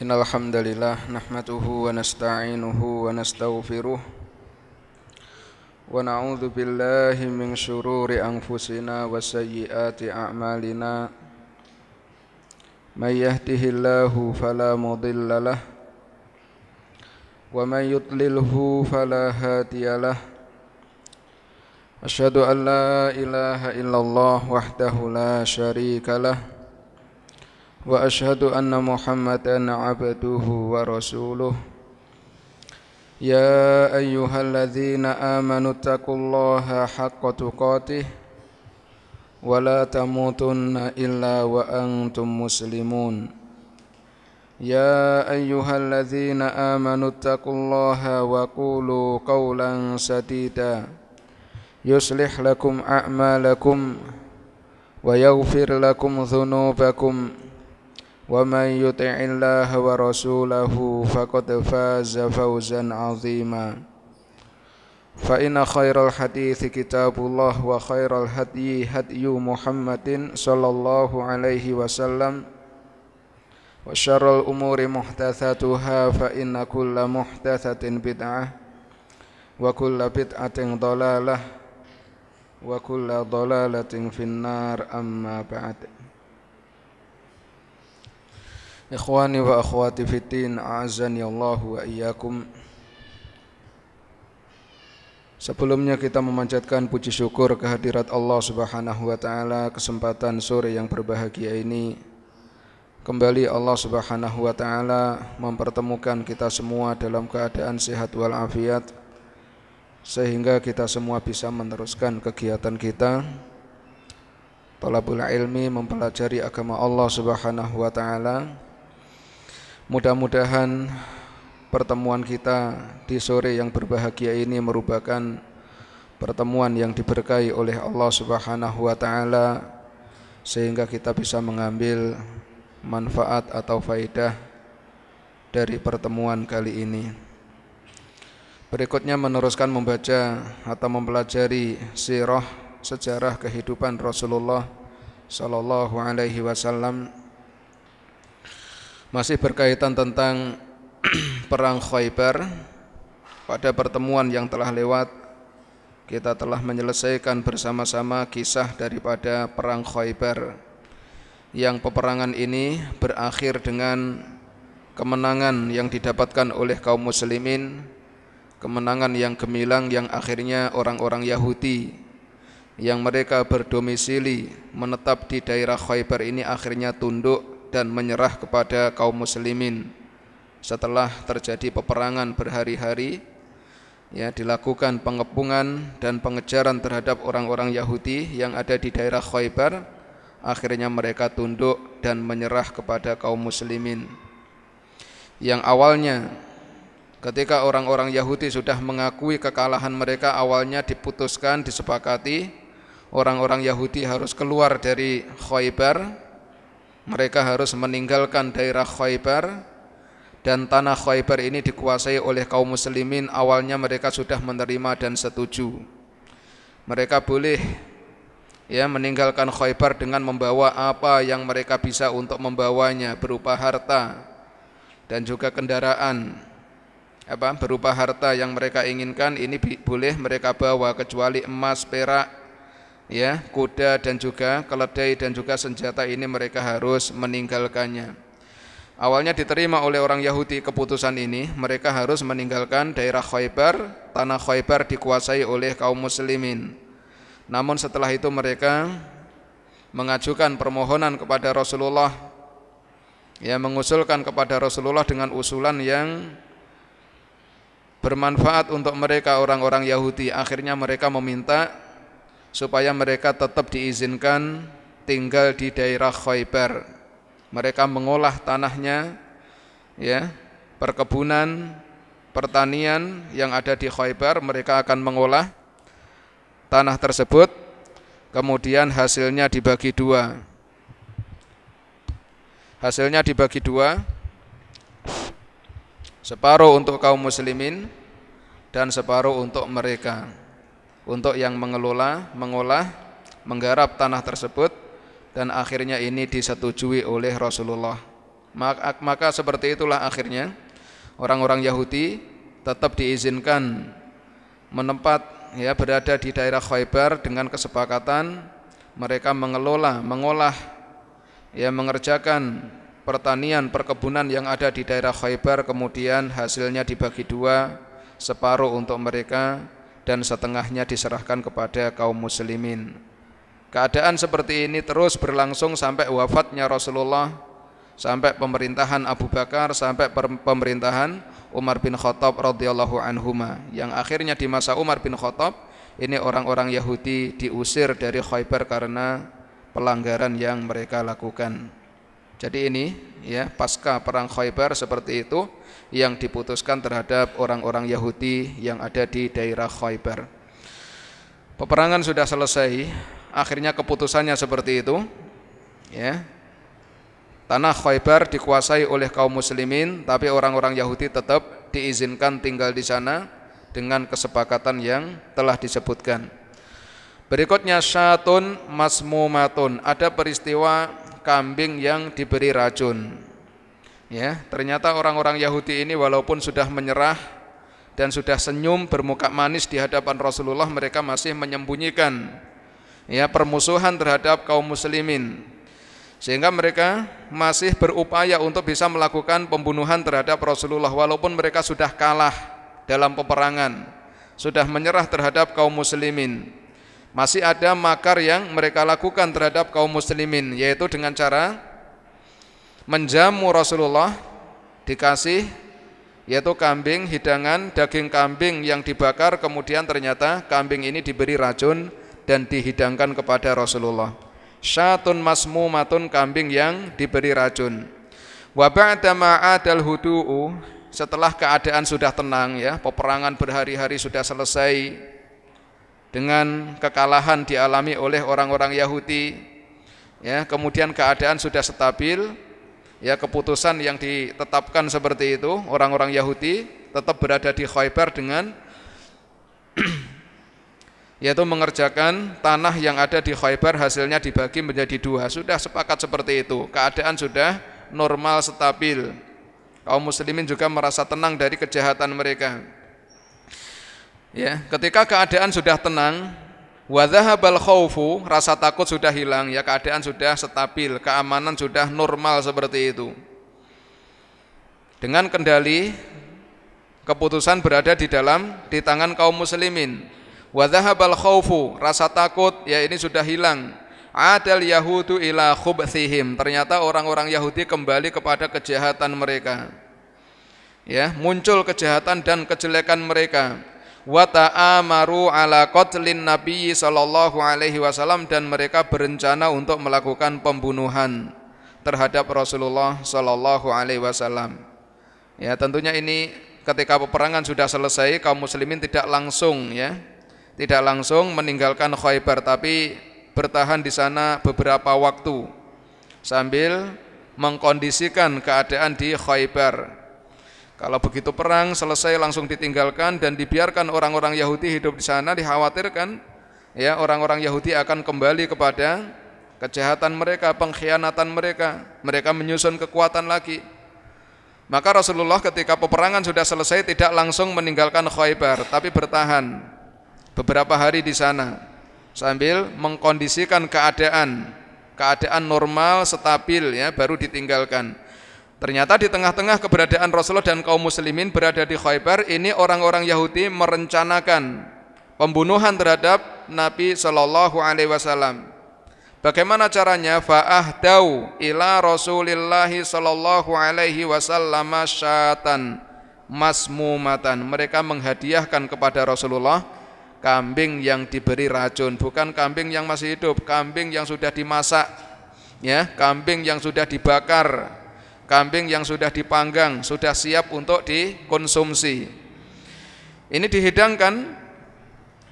Innal hamdalillah nahmaduhu wa nasta'inuhu wa nastaghfiruh wa na'udzu billahi min syururi anfusina wa sayyiati a'malina may yahdihillahu fala mudilla lah wa may yudlilhu fala hadiyalah. Asyhadu an la ilaha illallah wahdahu la syarikalah wa asyhadu anna Muhammadan abduhu wa rasuluh. Ya ayyuhalladzina amanu taqullaha haqqa tuqatih wa la tamutunna illa wa antum muslimun. Ya ayyuhalladzina amanu taqullaha wa qulu qawlan sadida yuslih lakum a'malakum wa yaghfir lakum dhunubakum wa man yuti'illaha wa rasulahu faqad faza fawzan 'azima. Fa inna khairal hadithi kitabullah wa khairal hadyi hadyu Muhammadin sallallahu alaihi wasallam wa syarrul umuri muhdatsatuha fa inna kulla muhdatsatin bid'ah wa kulla bid'atin dhalalah wa kullu dhalalatin finnar. Amma ba'd, ikhwani wa akhwati fid din, a'azzani Allah wa iyyakum. Sebelumnya kita memanjatkan puji syukur kehadirat Allah Subhanahu wa taala. Kesempatan sore yang berbahagia ini kembali Allah Subhanahu wa taala mempertemukan kita semua dalam keadaan sehat wal afiat, sehingga kita semua bisa meneruskan kegiatan kita talabul ilmi, mempelajari agama Allah Subhanahu wa taala. Mudah-mudahan pertemuan kita di sore yang berbahagia ini merupakan pertemuan yang diberkahi oleh Allah Subhanahu wa taala, sehingga kita bisa mengambil manfaat atau faidah dari pertemuan kali ini. Berikutnya meneruskan membaca atau mempelajari sirah, sejarah kehidupan Rasulullah sallallahu alaihi wasallam. Masih berkaitan tentang perang Khaibar. Pada pertemuan yang telah lewat kita telah menyelesaikan bersama-sama kisah daripada perang Khaibar, yang peperangan ini berakhir dengan kemenangan yang didapatkan oleh kaum muslimin. Kemenangan yang gemilang yang akhirnya orang-orang Yahudi yang mereka berdomisili menetap di daerah Khaibar ini akhirnya tunduk dan menyerah kepada kaum muslimin. Setelah terjadi peperangan berhari-hari, ya, dilakukan pengepungan dan pengejaran terhadap orang-orang Yahudi yang ada di daerah Khaibar, akhirnya mereka tunduk dan menyerah kepada kaum muslimin. Yang awalnya ketika orang-orang Yahudi sudah mengakui kekalahan mereka, awalnya diputuskan, disepakati orang-orang Yahudi harus keluar dari Khaibar. Mereka harus meninggalkan daerah Khaibar, dan tanah Khaibar ini dikuasai oleh kaum muslimin. Awalnya mereka sudah menerima dan setuju. Mereka boleh, ya, meninggalkan Khaibar dengan membawa apa yang mereka bisa untuk membawanya, berupa harta dan juga kendaraan. Berupa harta yang mereka inginkan ini boleh mereka bawa, kecuali emas, perak, ya, kuda dan juga keledai dan juga senjata, ini mereka harus meninggalkannya. Awalnya diterima oleh orang Yahudi keputusan ini, mereka harus meninggalkan daerah Khaibar, tanah Khaibar dikuasai oleh kaum muslimin. Namun setelah itu mereka mengajukan permohonan kepada Rasulullah, ya, mengusulkan kepada Rasulullah dengan usulan yang bermanfaat untuk mereka orang-orang Yahudi. Akhirnya mereka meminta supaya mereka tetap diizinkan tinggal di daerah Khaibar. Mereka mengolah tanahnya, ya, perkebunan, pertanian yang ada di Khaibar. Mereka akan mengolah tanah tersebut, kemudian hasilnya dibagi dua. Hasilnya dibagi dua, separuh untuk kaum muslimin dan separuh untuk mereka, untuk yang mengelola, mengolah, menggarap tanah tersebut. Dan akhirnya ini disetujui oleh Rasulullah Maka seperti itulah akhirnya orang-orang Yahudi tetap diizinkan menempat, ya, berada di daerah Khaibar dengan kesepakatan mereka mengolah, ya, mengerjakan pertanian, perkebunan yang ada di daerah Khaibar, kemudian hasilnya dibagi dua, separuh untuk mereka dan setengahnya diserahkan kepada kaum muslimin. Keadaan seperti ini terus berlangsung sampai wafatnya Rasulullah, sampai pemerintahan Abu Bakar, sampai pemerintahan Umar bin Khattab radhiyallahu anhuma, yang akhirnya di masa Umar bin Khattab ini orang-orang Yahudi diusir dari Khaibar karena pelanggaran yang mereka lakukan. Jadi ini, ya, pasca perang Khaibar seperti itu yang diputuskan terhadap orang-orang Yahudi yang ada di daerah Khaibar. Peperangan sudah selesai, akhirnya keputusannya seperti itu, ya. Tanah Khaibar dikuasai oleh kaum muslimin, tapi orang-orang Yahudi tetap diizinkan tinggal di sana dengan kesepakatan yang telah disebutkan. Berikutnya syatun masmumatun, ada peristiwa kambing yang diberi racun, ya. Ternyata orang-orang Yahudi ini walaupun sudah menyerah dan sudah senyum bermuka manis di hadapan Rasulullah, mereka masih menyembunyikan, ya, permusuhan terhadap kaum muslimin, sehingga mereka masih berupaya untuk bisa melakukan pembunuhan terhadap Rasulullah walaupun mereka sudah kalah dalam peperangan, sudah menyerah terhadap kaum muslimin. Masih ada makar yang mereka lakukan terhadap kaum muslimin, yaitu dengan cara menjamu Rasulullah, dikasih, yaitu kambing, hidangan, daging kambing yang dibakar, kemudian ternyata kambing ini diberi racun dan dihidangkan kepada Rasulullah. Syatun masmumatun, kambing yang diberi racun. Wa ba'da ma'adal hudu'u, setelah keadaan sudah tenang, ya, peperangan berhari-hari sudah selesai dengan kekalahan dialami oleh orang-orang Yahudi, ya, kemudian keadaan sudah stabil, ya, keputusan yang ditetapkan seperti itu, orang-orang Yahudi tetap berada di Khaibar dengan yaitu mengerjakan tanah yang ada di Khaibar, hasilnya dibagi menjadi dua, sudah sepakat seperti itu, keadaan sudah normal, stabil, kaum muslimin juga merasa tenang dari kejahatan mereka. Ya, ketika keadaan sudah tenang, wa dhahabal khaufu, rasa takut sudah hilang, ya, keadaan sudah stabil, keamanan sudah normal seperti itu. Dengan kendali, keputusan berada di tangan kaum muslimin. Wa dhahabal khaufu, rasa takut, ya, ini sudah hilang. Adal yahudu ila khubthihim, ternyata orang-orang Yahudi kembali kepada kejahatan mereka. Ya, muncul kejahatan dan kejelekan mereka. Wa ta'amaru ala qatlin nabiyyi sallallahu alaihi wasallam, dan mereka berencana untuk melakukan pembunuhan terhadap Rasulullah sallallahu alaihi wasallam. Ya, tentunya ini ketika peperangan sudah selesai, kaum muslimin tidak langsung, ya, tidak langsung meninggalkan Khaibar, tapi bertahan di sana beberapa waktu sambil mengkondisikan keadaan di Khaibar. Kalau begitu perang selesai langsung ditinggalkan dan dibiarkan orang-orang Yahudi hidup di sana, dikhawatirkan, ya, orang-orang Yahudi akan kembali kepada kejahatan mereka, pengkhianatan mereka, mereka menyusun kekuatan lagi. Maka Rasulullah ketika peperangan sudah selesai tidak langsung meninggalkan Khaibar, tapi bertahan beberapa hari di sana sambil mengkondisikan keadaan normal, stabil, ya, baru ditinggalkan. Ternyata di tengah-tengah keberadaan Rasulullah dan kaum muslimin berada di Khaibar, ini orang-orang Yahudi merencanakan pembunuhan terhadap Nabi sallallahu alaihi wasallam. Bagaimana caranya? Fa'ahdau ila Rasulillah sallallahu alaihi wasallam syatan masmumatan. Mereka menghadiahkan kepada Rasulullah kambing yang diberi racun, bukan kambing yang masih hidup, kambing yang sudah dimasak, ya, kambing yang sudah dibakar, kambing yang sudah dipanggang, sudah siap untuk dikonsumsi. Ini dihidangkan,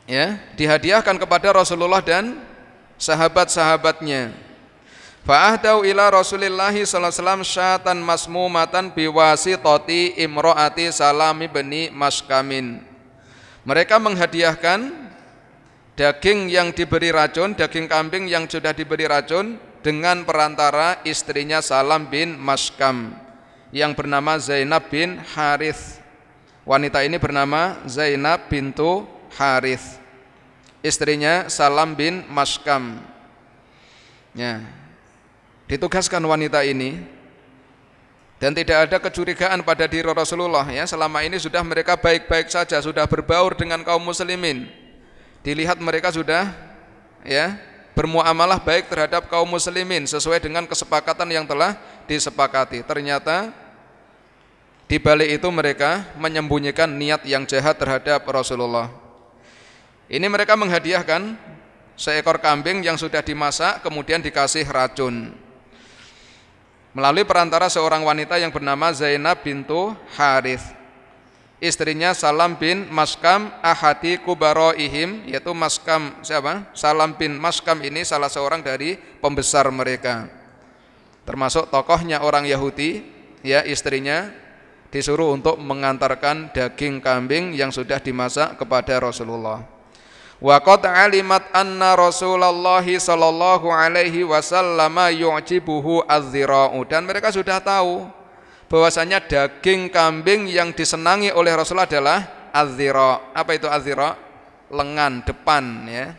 ya, dihadiahkan kepada Rasulullah dan sahabat-sahabatnya. Fa'ahdau ila Rasulillah sallallahu alaihi wasallam syatan masmumatan biwasitati imro'ati Salami bani Maskamin. Mereka menghadiahkan daging yang diberi racun, daging kambing yang sudah diberi racun dengan perantara istrinya Salam bin Maskam yang bernama Zainab bin Harith. Wanita ini bernama Zainab bintu Harith, istrinya Salam bin Maskam. Ya. Ditugaskan wanita ini, dan tidak ada kecurigaan pada diri Rasulullah, ya. Selama ini sudah mereka baik-baik saja, sudah berbaur dengan kaum muslimin. Dilihat mereka sudah, ya, bermuamalah baik terhadap kaum muslimin sesuai dengan kesepakatan yang telah disepakati. Ternyata di balik itu mereka menyembunyikan niat yang jahat terhadap Rasulullah. Ini mereka menghadiahkan seekor kambing yang sudah dimasak kemudian dikasih racun melalui perantara seorang wanita yang bernama Zainab bintu Harith, istrinya Salam bin Maskam ahadi kubaroihim, yaitu Maskam siapa? Salam bin Maskam ini salah seorang dari pembesar mereka, termasuk tokohnya orang Yahudi, ya. Istrinya disuruh untuk mengantarkan daging kambing yang sudah dimasak kepada Rasulullah. Wa qad alimat anna Rasulullah sallallahu alaihi wasallam yu'jibuhu az-zira'u, dan mereka sudah tahu bahwasanya daging kambing yang disenangi oleh Rasul adalah az-zira. Apa itu az-zira? Lengan depan, ya.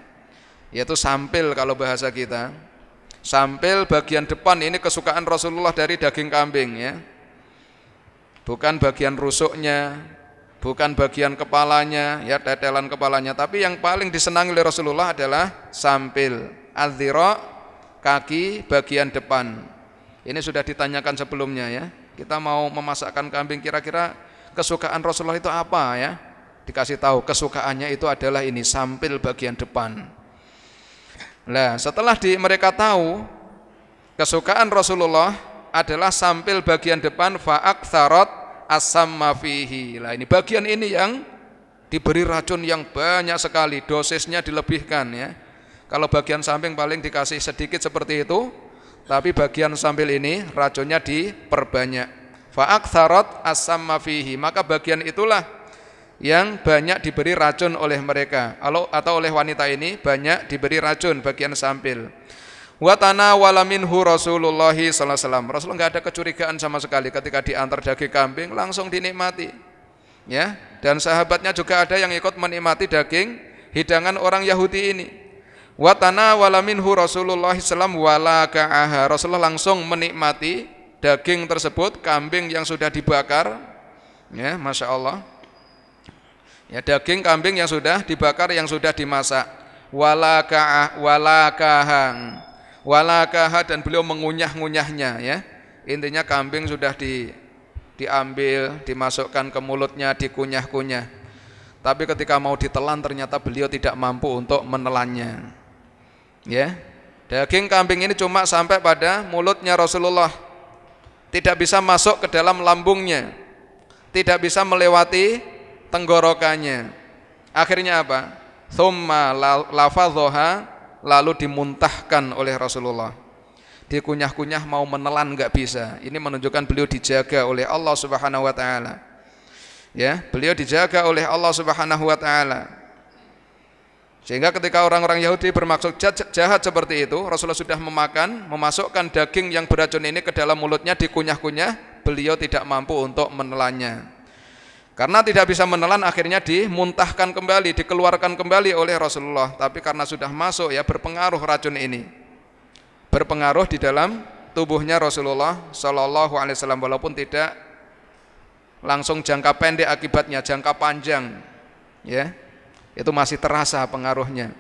Yaitu sampil kalau bahasa kita. Sampil bagian depan ini kesukaan Rasulullah dari daging kambing, ya. Bukan bagian rusuknya, bukan bagian kepalanya, ya, tetelan kepalanya, tapi yang paling disenangi oleh Rasulullah adalah sampil, az-zira, kaki bagian depan. Ini sudah ditanyakan sebelumnya, ya. Kita mau memasakkan kambing, kira-kira kesukaan Rasulullah itu apa, ya? Dikasih tahu kesukaannya itu adalah ini, sampil bagian depan. Nah, setelah mereka tahu kesukaan Rasulullah adalah sampil bagian depan, fa'aktsarat as-samma fihi. Nah, ini bagian ini yang diberi racun yang banyak sekali, dosisnya dilebihkan, ya. Kalau bagian samping paling dikasih sedikit seperti itu, tapi bagian sampil ini racunnya diperbanyak. Fa'aktsarat as-samma fihi, maka bagian itulah yang banyak diberi racun oleh mereka atau oleh wanita ini, banyak diberi racun bagian sampil. Wa tanawala minhu Rasulullah sallallahu alaihi wasallam. Rasul enggak ada kecurigaan sama sekali ketika diantar daging kambing, langsung dinikmati. Ya, dan sahabatnya juga ada yang ikut menikmati daging hidangan orang Yahudi ini. Wa tanawala minhu Rasulullah sallallahu alaihi wasallam, Rasulullah langsung menikmati daging tersebut, kambing yang sudah dibakar, ya, masya Allah, ya, daging kambing yang sudah dibakar, yang sudah dimasak. Walakaha, dan beliau mengunyah-ngunyahnya, ya. Intinya kambing sudah diambil, dimasukkan ke mulutnya, dikunyah-kunyah, tapi ketika mau ditelan ternyata beliau tidak mampu untuk menelannya. Ya, daging kambing ini cuma sampai pada mulutnya Rasulullah, tidak bisa masuk ke dalam lambungnya, tidak bisa melewati tenggorokannya. Akhirnya apa? Tsumma lafadhoha, lalu dimuntahkan oleh Rasulullah. Dikunyah-kunyah, mau menelan nggak bisa. Ini menunjukkan beliau dijaga oleh Allah Subhanahu wa taala. Ya, beliau dijaga oleh Allah Subhanahu wa taala. Sehingga ketika orang-orang Yahudi bermaksud jahat seperti itu, Rasulullah sudah memasukkan daging yang beracun ini ke dalam mulutnya, dikunyah-kunyah, beliau tidak mampu untuk menelannya. Karena tidak bisa menelan, akhirnya dimuntahkan kembali, dikeluarkan kembali oleh Rasulullah. Tapi karena sudah masuk, ya, berpengaruh racun ini, berpengaruh di dalam tubuhnya Rasulullah Shallallahu Alaihi Wasallam, walaupun tidak langsung jangka pendek akibatnya, jangka panjang, ya. Itu masih terasa pengaruhnya.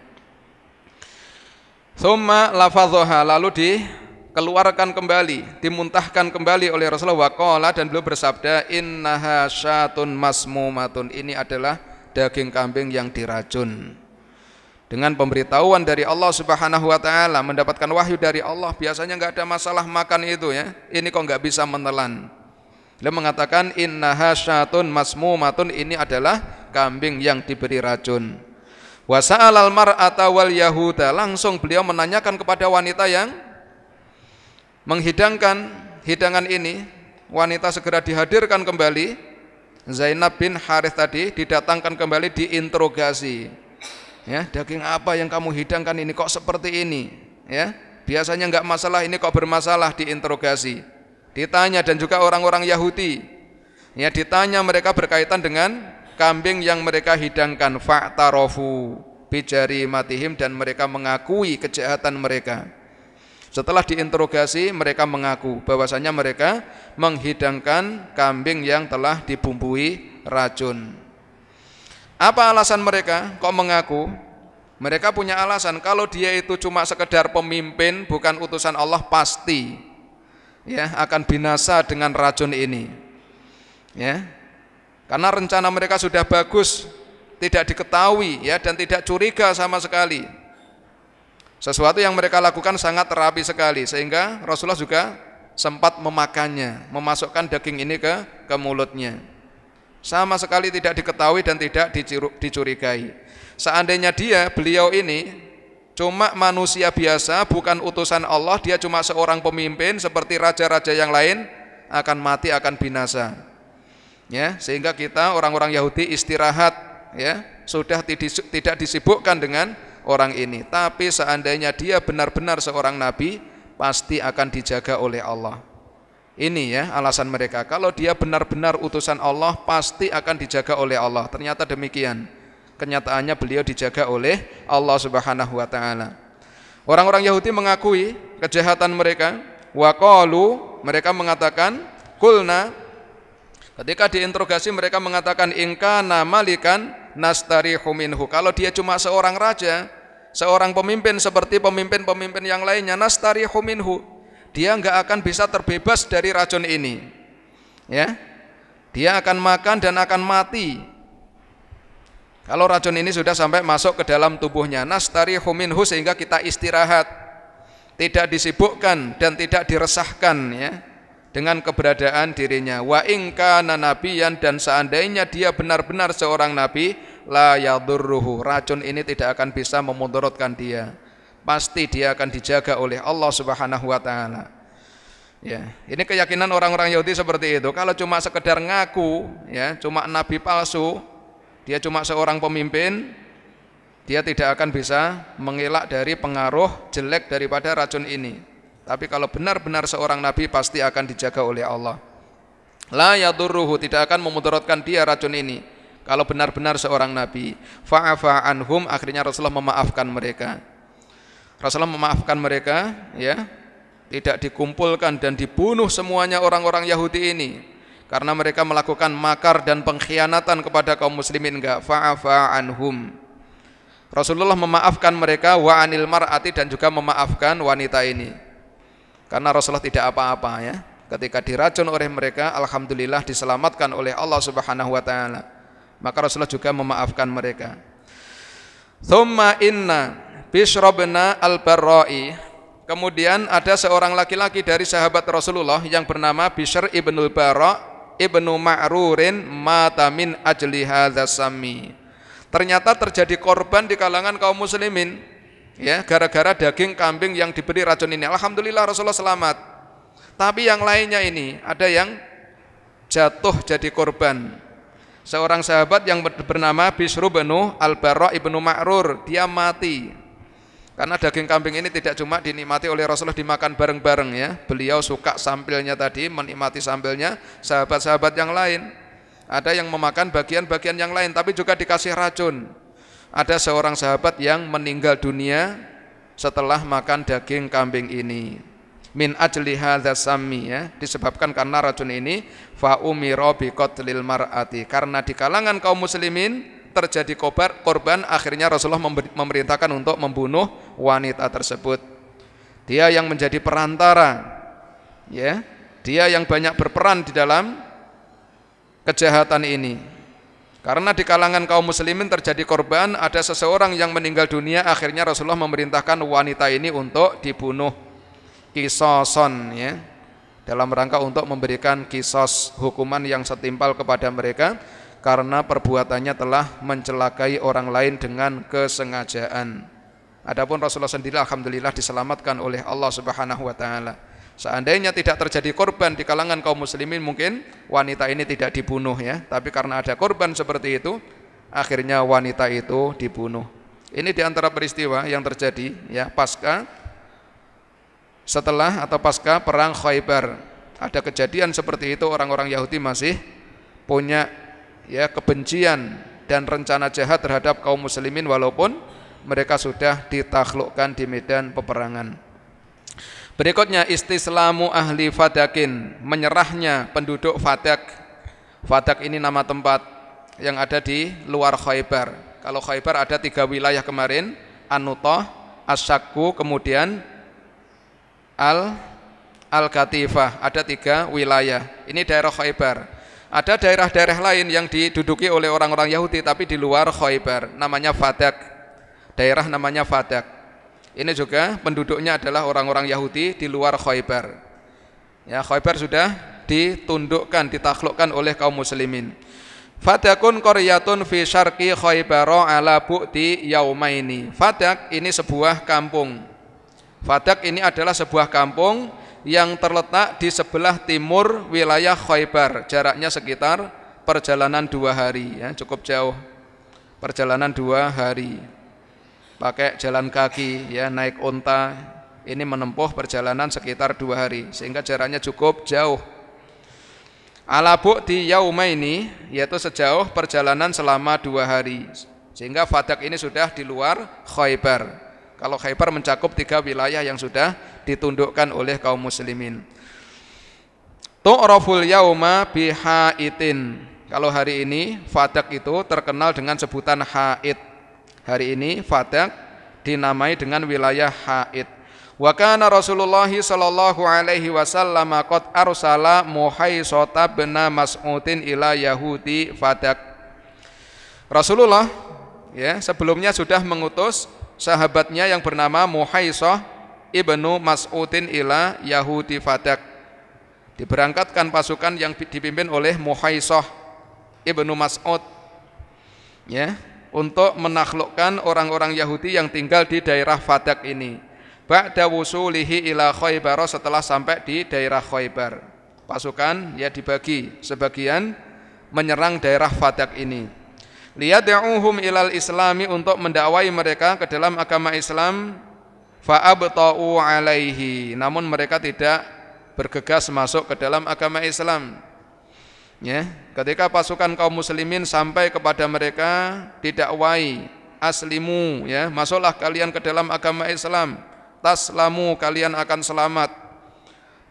Tsumma lafadhoha, lalu dikeluarkan kembali, dimuntahkan kembali oleh Rasulullah. Waqala, dan beliau bersabda, innaha syatun masmumatun, ini adalah daging kambing yang diracun. Dengan pemberitahuan dari Allah Subhanahu wa taala, mendapatkan wahyu dari Allah, biasanya enggak ada masalah makan itu, ya. Ini kok enggak bisa menelan. Beliau mengatakan innaha syatun masmumatun, ini adalah kambing yang diberi racun. Wa sa'alal mar'ata wal yahuda, langsung beliau menanyakan kepada wanita yang menghidangkan hidangan ini. Wanita segera dihadirkan kembali, Zainab bin Harith tadi didatangkan kembali, diinterogasi. Ya, daging apa yang kamu hidangkan ini kok seperti ini, ya? Biasanya enggak masalah, ini kok bermasalah, diinterogasi, ditanya. Dan juga orang-orang Yahudi, ya, ditanya mereka berkaitan dengan kambing yang mereka hidangkan. Fa'tarofu bijari matihim, dan mereka mengakui kejahatan mereka. Setelah diinterogasi, mereka mengaku bahwasanya mereka menghidangkan kambing yang telah dibumbui racun. Apa alasan mereka kok mengaku? Mereka punya alasan. Kalau dia itu cuma sekedar pemimpin, bukan utusan Allah, pasti ya akan binasa dengan racun ini. Ya. Karena rencana mereka sudah bagus, tidak diketahui ya, dan tidak curiga sama sekali. Sesuatu yang mereka lakukan sangat rapi sekali, sehingga Rasulullah juga sempat memakannya, memasukkan daging ini ke mulutnya. Sama sekali tidak diketahui dan tidak dicurigai. Seandainya beliau ini cuma manusia biasa, bukan utusan Allah, dia cuma seorang pemimpin seperti raja-raja yang lain, akan mati, akan binasa. Ya, sehingga kita orang-orang Yahudi istirahat, ya, sudah tidak disibukkan dengan orang ini. Tapi seandainya dia benar-benar seorang nabi, pasti akan dijaga oleh Allah. Ini ya alasan mereka. Kalau dia benar-benar utusan Allah, pasti akan dijaga oleh Allah. Ternyata demikian. Kenyataannya beliau dijaga oleh Allah Subhanahu wa taala. Orang-orang Yahudi mengakui kejahatan mereka. Wa qalu, mereka mengatakan, qulna, ketika diinterogasi mereka mengatakan, in kana malikan nastarihu minhu. Kalau dia cuma seorang raja, seorang pemimpin seperti pemimpin-pemimpin yang lainnya, nastarihu minhu, dia enggak akan bisa terbebas dari racun ini. Ya. Dia akan makan dan akan mati kalau racun ini sudah sampai masuk ke dalam tubuhnya. Nastarihu minhu, sehingga kita istirahat, tidak disibukkan dan tidak diresahkan ya dengan keberadaan dirinya. Wa in kana nabiyan, dan seandainya dia benar-benar seorang nabi, la yadurruhu, racun ini tidak akan bisa memudaratkan dia. Pasti dia akan dijaga oleh Allah Subhanahu wa taala. Ya, ini keyakinan orang-orang Yahudi seperti itu. Kalau cuma sekedar ngaku, ya, cuma nabi palsu, dia cuma seorang pemimpin, dia tidak akan bisa mengelak dari pengaruh jelek daripada racun ini. Tapi kalau benar-benar seorang nabi, pasti akan dijaga oleh Allah. La yadurruhu, tidak akan memudaratkan dia racun ini kalau benar-benar seorang nabi. Fa'afa anhum, akhirnya Rasulullah memaafkan mereka. Rasulullah memaafkan mereka, ya, tidak dikumpulkan dan dibunuh semuanya orang-orang Yahudi ini karena mereka melakukan makar dan pengkhianatan kepada kaum muslimin. Enggak, fa'afa anhum. Rasulullah memaafkan mereka, wa anil mar'ati, dan juga memaafkan wanita ini karena Rasulullah tidak apa-apa ya. Ketika diracun oleh mereka, alhamdulillah diselamatkan oleh Allah Subhanahu wa taala. Maka Rasulullah juga memaafkan mereka. Tsumma inna Bishrobna al-Barra'i. Kemudian ada seorang laki-laki dari sahabat Rasulullah yang bernama Bishr ibnul Barra' ibnu Ma'rurin matamin ajli hadzal sami. Ternyata terjadi korban di kalangan kaum muslimin ya gara-gara daging kambing yang diberi racun ini. Alhamdulillah Rasulullah selamat. Tapi yang lainnya ini ada yang jatuh jadi korban. Seorang sahabat yang bernama Bishr ibnu al-Barra' ibnu Ma'rur, dia mati. Karena daging kambing ini tidak cuma dinikmati oleh Rasulullah dimakan bareng-bareng ya. Beliau suka sambilnya tadi, menikmati sambilnya sahabat-sahabat yang lain. Ada yang memakan bagian-bagian yang lain, tapi juga dikasih racun. Ada seorang sahabat yang meninggal dunia setelah makan daging kambing ini. Min ajli hadzal sami ya, disebabkan karena racun ini. Fa umira bi qatlil mar'ati. Karena di kalangan kaum muslimin terjadi korban, akhirnya Rasulullah memerintahkan untuk membunuh wanita tersebut. Dia yang menjadi perantara ya, dia yang banyak berperan di dalam kejahatan ini. Karena di kalangan kaum muslimin terjadi korban, ada seseorang yang meninggal dunia, akhirnya Rasulullah memerintahkan wanita ini untuk dibunuh kisoson ya, dalam rangka untuk memberikan kisos, hukuman yang setimpal kepada mereka karena perbuatannya telah mencelakai orang lain dengan kesengajaan. Adapun Rasulullah sendiri alhamdulillah diselamatkan oleh Allah Subhanahu wa taala. Seandainya tidak terjadi korban di kalangan kaum muslimin, mungkin wanita ini tidak dibunuh ya, tapi karena ada korban seperti itu, akhirnya wanita itu dibunuh. Ini di antara peristiwa yang terjadi ya pasca setelah atau pasca perang Khaibar. Ada kejadian seperti itu, orang-orang Yahudi masih punya ya kebencian dan rencana jahat terhadap kaum muslimin walaupun mereka sudah ditaklukkan di medan peperangan. Berikutnya istislamu ahli Fadakin, menyerahnya penduduk Fadak. Fadak ini nama tempat yang ada di luar Khaibar. Kalau Khaibar ada 3 wilayah kemarin, An-Nutah, As-Sakku, kemudian Al-Katifah, ada 3 wilayah. Ini daerah Khaibar. Ada daerah-daerah lain yang diduduki oleh orang-orang Yahudi tapi di luar Khaibar, namanya Fadak. Daerah namanya Fadak. Ini juga penduduknya adalah orang-orang Yahudi di luar Khaibar. Ya, Khaibar sudah ditundukkan, ditaklukkan oleh kaum muslimin. Fadakun qaryatun fi syarqi Khaibar ala bu'ti yaumaini. Fadak ini sebuah kampung. Fadak ini adalah sebuah kampung yang terletak di sebelah timur wilayah Khaibar. Jaraknya sekitar perjalanan 2 hari, ya, cukup jauh. Perjalanan 2 hari. Pakai jalan kaki, ya, naik unta, ini menempuh perjalanan sekitar 2 hari, sehingga jaraknya cukup jauh. Ala bu'di yaumaini, yaitu sejauh perjalanan selama 2 hari, sehingga Fadak ini sudah di luar Khaibar. Kalau Khaibar mencakup 3 wilayah yang sudah ditundukkan oleh kaum muslimin. Tu'raful yauma bihaitin. Kalau hari ini Fadak itu terkenal dengan sebutan haid. Hari ini Fadak dinamai dengan wilayah haid. Wa kana Rasulullah sallallahu alaihi wasallam qad arsala Muhaisata bin Mas'udin ila Yahudi Fadak. Rasulullah ya sebelumnya sudah mengutus sahabatnya yang bernama Muhaisah ibnu Mas'udin ila Yahudi Fadak. Diberangkatkan pasukan yang dipimpin oleh Muhaisah ibnu Mas'ud ya, untuk menaklukkan orang-orang Yahudi yang tinggal di daerah Fadak ini. Ba'da wusulihi ila Khaibar, setelah sampai di daerah Khaibar. Pasukan ya dibagi, sebagian menyerang daerah Fadak ini. Liyad'uhum ilal islami, untuk mendakwai mereka ke dalam agama Islam. Fa'abta'u alaihi, namun mereka tidak bergegas masuk ke dalam agama Islam. Ya, ketika pasukan kaum muslimin sampai kepada mereka didakwai, aslimu ya, masuklah kalian ke dalam agama Islam, taslamu, kalian akan selamat.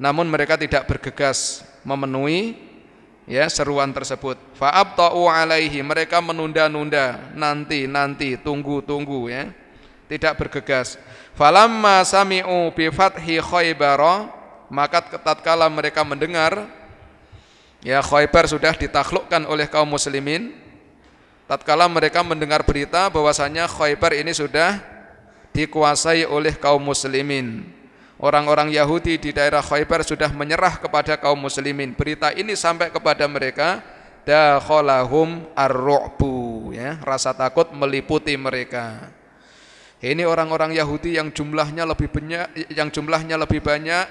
Namun mereka tidak bergegas memenuhi ya seruan tersebut. Fa'abta'u alaihi, mereka menunda-nunda, nanti, tunggu ya. Tidak bergegas. Falamma sami'u bi fathi Khaibar, maka tatkala mereka mendengar ya Khaibar sudah ditaklukkan oleh kaum muslimin, tatkala mereka mendengar berita bahwasanya Khaibar ini sudah dikuasai oleh kaum muslimin, orang-orang Yahudi di daerah Khaibar sudah menyerah kepada kaum muslimin. Berita ini sampai kepada mereka, dakhalahum ar-ru'bu ya, rasa takut meliputi mereka. Ini orang-orang Yahudi yang jumlahnya lebih banyak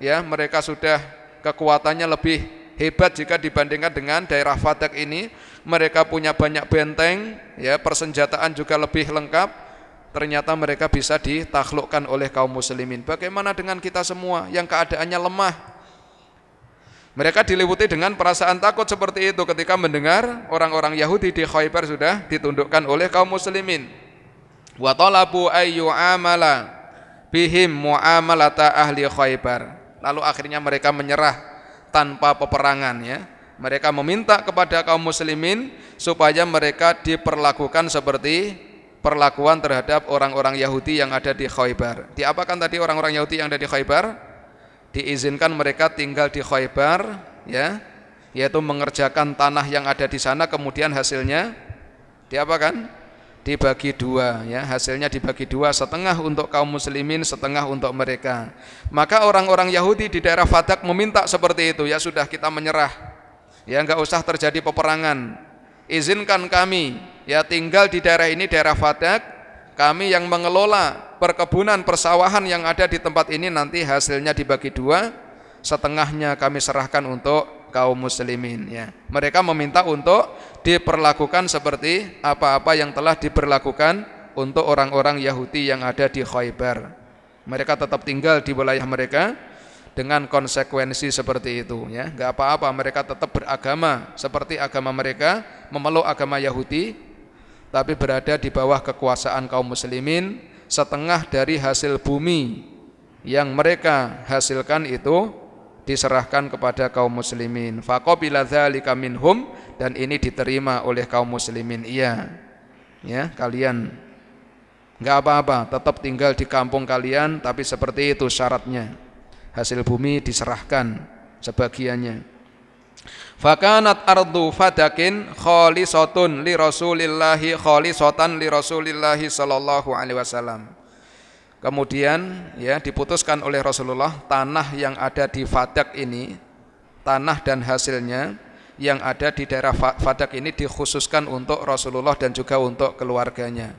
ya, mereka sudah kekuatannya lebih hebat jika dibandingkan dengan daerah Fadak ini. Mereka punya banyak benteng ya, persenjataan juga lebih lengkap. Ternyata mereka bisa ditaklukkan oleh kaum muslimin. Bagaimana dengan kita semua yang keadaannya lemah? Mereka diliputi dengan perasaan takut seperti itu ketika mendengar orang-orang Yahudi di Khaibar sudah ditundukkan oleh kaum muslimin. Wa talabu ayyu'amala bihim mu'amalata ahli Khaibar. Lalu akhirnya mereka menyerah tanpa peperangan ya. Mereka meminta kepada kaum muslimin supaya mereka diperlakukan seperti perlakuan terhadap orang-orang Yahudi yang ada di Khaibar. Diapakan tadi orang-orang Yahudi yang ada di Khaibar? Diizinkan mereka tinggal di Khaibar ya, yaitu mengerjakan tanah yang ada di sana, kemudian hasilnya diapakan? Dibagi 2 ya, hasilnya dibagi 2, setengah untuk kaum muslimin, setengah untuk mereka. Maka orang-orang Yahudi di daerah Fadak meminta seperti itu, ya sudah kita menyerah ya, enggak usah terjadi peperangan, izinkan kami ya tinggal di daerah ini, daerah Fadak, kami yang mengelola perkebunan persawahan yang ada di tempat ini, nanti hasilnya dibagi 2, setengahnya kami serahkan untuk kaum muslimin ya. Mereka meminta untuk diperlakukan seperti apa-apa yang telah diperlakukan untuk orang-orang Yahudi yang ada di Khaibar. Mereka tetap tinggal di wilayah mereka dengan konsekuensi seperti itu, ya. Enggak apa-apa, mereka tetap beragama seperti agama mereka, memeluk agama Yahudi, tapi berada di bawah kekuasaan kaum muslimin. Setengah dari hasil bumi yang mereka hasilkan itu diserahkan kepada kaum muslimin. Faqabila dzalika minhum, dan ini diterima oleh kaum muslimin. Iya. Ya, kalian enggak apa-apa, tetap tinggal di kampung kalian, tapi seperti itu syaratnya. Hasil bumi diserahkan sebagiannya. Fakanat ardu fadakin khalisatun li Rasulillahi khalisatan li Rasulillahi sallallahu alaihi wasallam. Kemudian ya diputuskan oleh Rasulullah tanah yang ada di Fadak ini, tanah dan hasilnya yang ada di daerah Fadak ini dikhususkan untuk Rasulullah dan juga untuk keluarganya.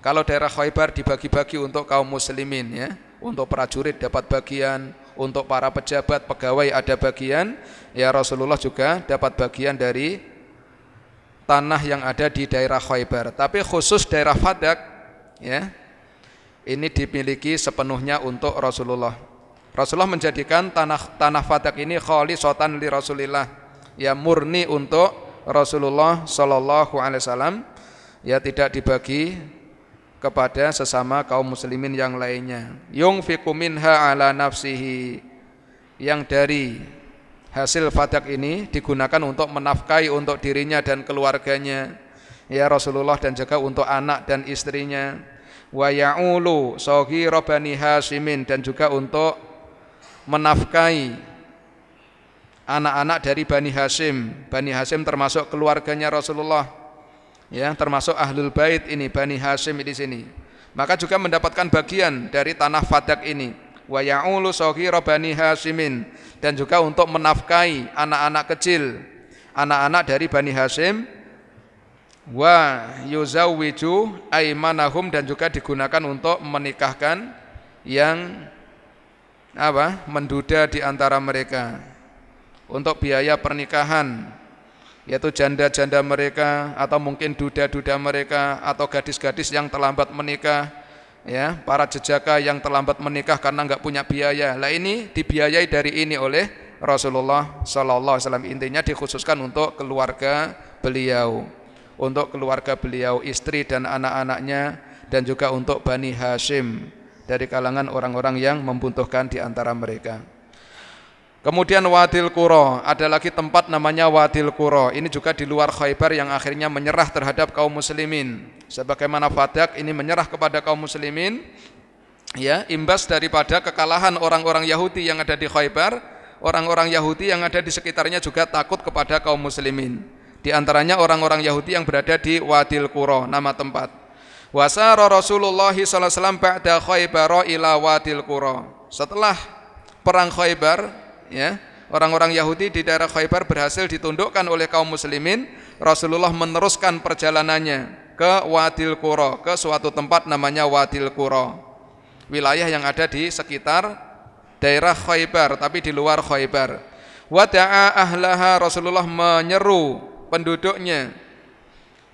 Kalau daerah Khaibar dibagi-bagi untuk kaum muslimin, ya, untuk prajurit dapat bagian, untuk para pejabat pegawai ada bagian, ya Rasulullah juga dapat bagian dari tanah yang ada di daerah Khaibar. Tapi khusus daerah Fadak, ya, ini dimiliki sepenuhnya untuk Rasulullah. Rasulullah menjadikan tanah Fadak ini khalisatan li Rasulillah, ya murni untuk Rasulullah sallallahu alaihi wasallam, ya tidak dibagi kepada sesama kaum muslimin yang lainnya. Yunfiqu minha ala nafsihi, yang dari hasil Fadak ini digunakan untuk menafkahi untuk dirinya dan keluarganya, ya Rasulullah, dan juga untuk anak dan istrinya. Wa ya'ulu shaghira bani Hashimin, dan juga untuk menafkahi anak-anak dari Bani Hashim. Bani Hashim termasuk keluarganya Rasulullah, ya, termasuk Ahlul Bait ini, Bani Hashim di sini. Maka juga mendapatkan bagian dari tanah Fadak ini. Wa ya'ulu shaghira bani Hashimin, dan juga untuk menafkahi anak-anak kecil, anak-anak dari Bani Hashim. Wa yuzawwiju aymanahum, dan juga digunakan untuk menikahkan yang apa? Menduda di antara mereka untuk biaya pernikahan, yaitu janda-janda mereka atau mungkin duda-duda mereka atau gadis-gadis yang terlambat menikah, ya, para jejaka yang terlambat menikah karena enggak punya biaya. Lah ini dibiayai dari ini oleh Rasulullah sallallahu alaihi wasallam. Intinya dikhususkan untuk keluarga beliau, untuk keluarga beliau, istri dan anak-anaknya, dan juga untuk Bani Hashim dari kalangan orang-orang yang membutuhkan di antara mereka. Kemudian Wadil Qura, ada lagi tempat namanya Wadil Qura. Ini juga di luar Khaibar yang akhirnya menyerah terhadap kaum muslimin. Sebagaimana Fadak ini menyerah kepada kaum muslimin, ya, imbas daripada kekalahan orang-orang Yahudi yang ada di Khaibar, orang-orang Yahudi yang ada di sekitarnya juga takut kepada kaum muslimin. Di antaranya orang-orang Yahudi yang berada di Wadil Qura, nama tempat. Wasara Rasulullah sallallahu alaihi wasallam ba'da Khaibar ila Wadil Qura. Setelah perang Khaibar, ya, orang-orang Yahudi di daerah Khaibar berhasil ditundukkan oleh kaum muslimin. Rasulullah meneruskan perjalanannya ke Wadil Qura, ke suatu tempat namanya Wadil Qura. Wilayah yang ada di sekitar daerah Khaibar tapi di luar Khaibar. Wada'a ahlaha, Rasulullah menyeru penduduknya.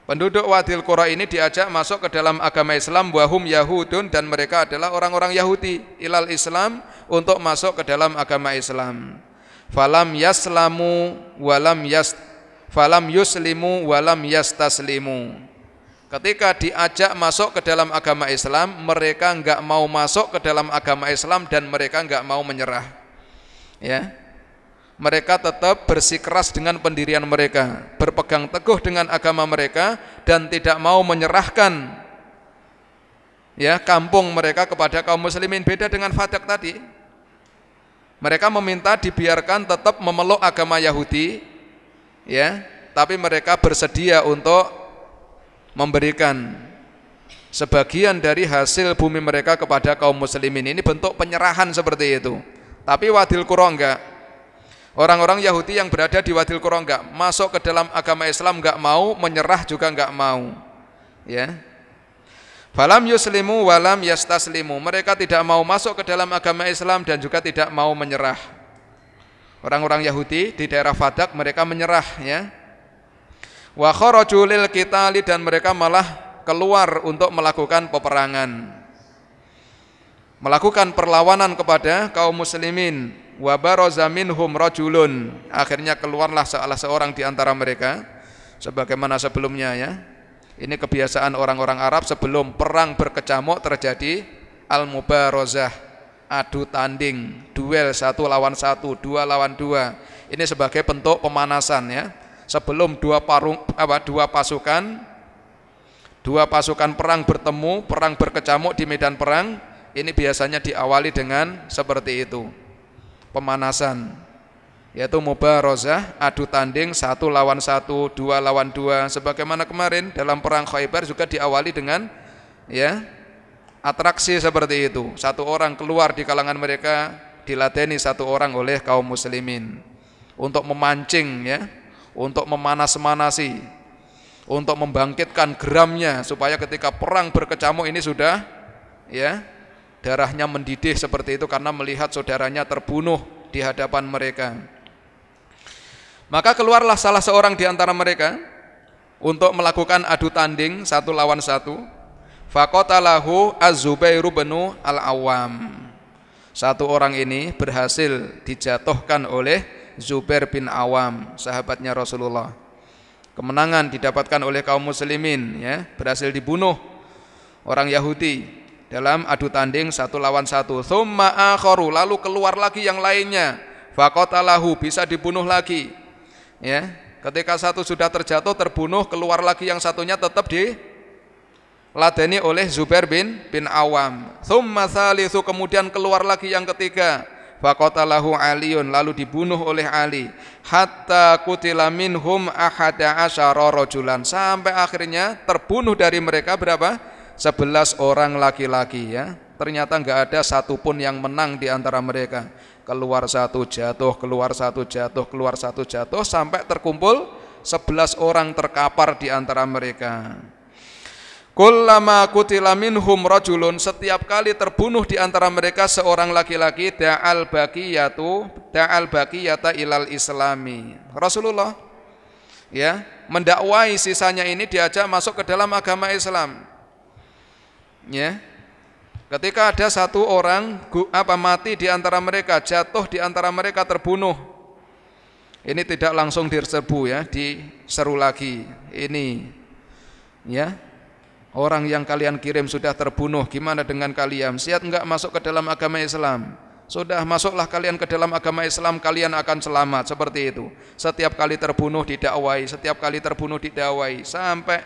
Penduduk Wadil Qura ini diajak masuk ke dalam agama Islam, wahum Yahudun, dan mereka adalah orang-orang Yahudi, ilal Islam, untuk masuk ke dalam agama Islam. Falam yaslamu walam yuslimu walam yastaslimu. Ketika diajak masuk ke dalam agama Islam, mereka enggak mau masuk ke dalam agama Islam dan mereka enggak mau menyerah. Ya. Mereka tetap bersikeras dengan pendirian mereka, berpegang teguh dengan agama mereka, dan tidak mau menyerahkan, ya, kampung mereka kepada kaum muslimin. Beda dengan Fadak tadi, mereka meminta dibiarkan tetap memeluk agama Yahudi, ya, tapi mereka bersedia untuk memberikan sebagian dari hasil bumi mereka kepada kaum muslimin. Ini bentuk penyerahan seperti itu. Tapi Wadil Qura enggak. Orang-orang Yahudi yang berada di Wadil Qura enggak masuk ke dalam agama Islam, enggak mau menyerah, juga enggak mau, ya. Falam yuslimu walam yastaslimu. Mereka tidak mau masuk ke dalam agama Islam dan juga tidak mau menyerah. Orang-orang Yahudi di daerah Fadak mereka menyerah, ya. Wa kharaju lil qitali, dan mereka malah keluar untuk melakukan peperangan. melakukan perlawanan kepada kaum muslimin. Wa baraza minhum rajulun, akhirnya keluarlah salah seorang di antara mereka, sebagaimana sebelumnya ya. Ini kebiasaan orang-orang Arab sebelum perang berkecamuk terjadi al-mubarazah, adu tanding, duel satu lawan satu, dua lawan dua. Ini sebagai bentuk pemanasan ya. Sebelum dua pasukan perang bertemu, perang berkecamuk di medan perang, ini biasanya diawali dengan seperti itu. Pemanasan, yaitu mubarazah, adu tanding satu lawan satu, dua lawan dua, sebagaimana kemarin dalam perang Khaibar juga diawali dengan ya atraksi seperti itu. Satu orang keluar di kalangan mereka, diladeni satu orang oleh kaum muslimin untuk memancing ya, untuk memanas-manasi, untuk membangkitkan geramnya supaya ketika perang berkecamuk ini sudah ya darahnya mendidih seperti itu karena melihat saudaranya terbunuh di hadapan mereka. Maka keluarlah salah seorang di antara mereka untuk melakukan adu tanding satu lawan satu. Faqatalahu Az-Zubair bin Al-Awwam. Satu orang ini berhasil dijatuhkan oleh Zubair bin Awam, sahabatnya Rasulullah. Kemenangan didapatkan oleh kaum muslimin ya, berhasil dibunuh orang Yahudi dalam adu tanding satu lawan satu. Tsumma akharu, lalu keluar lagi yang lainnya. Faqatalahu, bisa dibunuh lagi ya. Ketika satu sudah terjatuh, terbunuh, keluar lagi yang satunya tetap diladeni oleh Zubair bin Awam. Tsumma tsalitsu, kemudian keluar lagi yang ketiga. Faqatalahu Aliun, lalu dibunuh oleh Ali. Hatta qutila minhum ahada asyara rajulan, sampai akhirnya terbunuh dari mereka berapa? 11 orang laki-laki ya. Ternyata enggak ada satupun yang menang di antara mereka. Keluar satu jatuh, keluar satu jatuh, keluar satu jatuh, sampai terkumpul 11 orang terkapar di antara mereka. Kullama qutila minhum rajulun, setiap kali terbunuh di antara mereka seorang laki-laki, da'al baqiyata ilal islami. Rasulullah ya mendakwai sisanya ini, diajak masuk ke dalam agama Islam ya. Ketika ada satu orang mati di antara mereka, jatuh di antara mereka, terbunuh, ini tidak langsung diserbu ya, diseru lagi. Ini ya, orang yang kalian kirim sudah terbunuh, gimana dengan kalian? Siap enggak masuk ke dalam agama Islam? Sudah, masuklah kalian ke dalam agama Islam, kalian akan selamat. Seperti itu. Setiap kali terbunuh didakwai, setiap kali terbunuh didakwai, sampai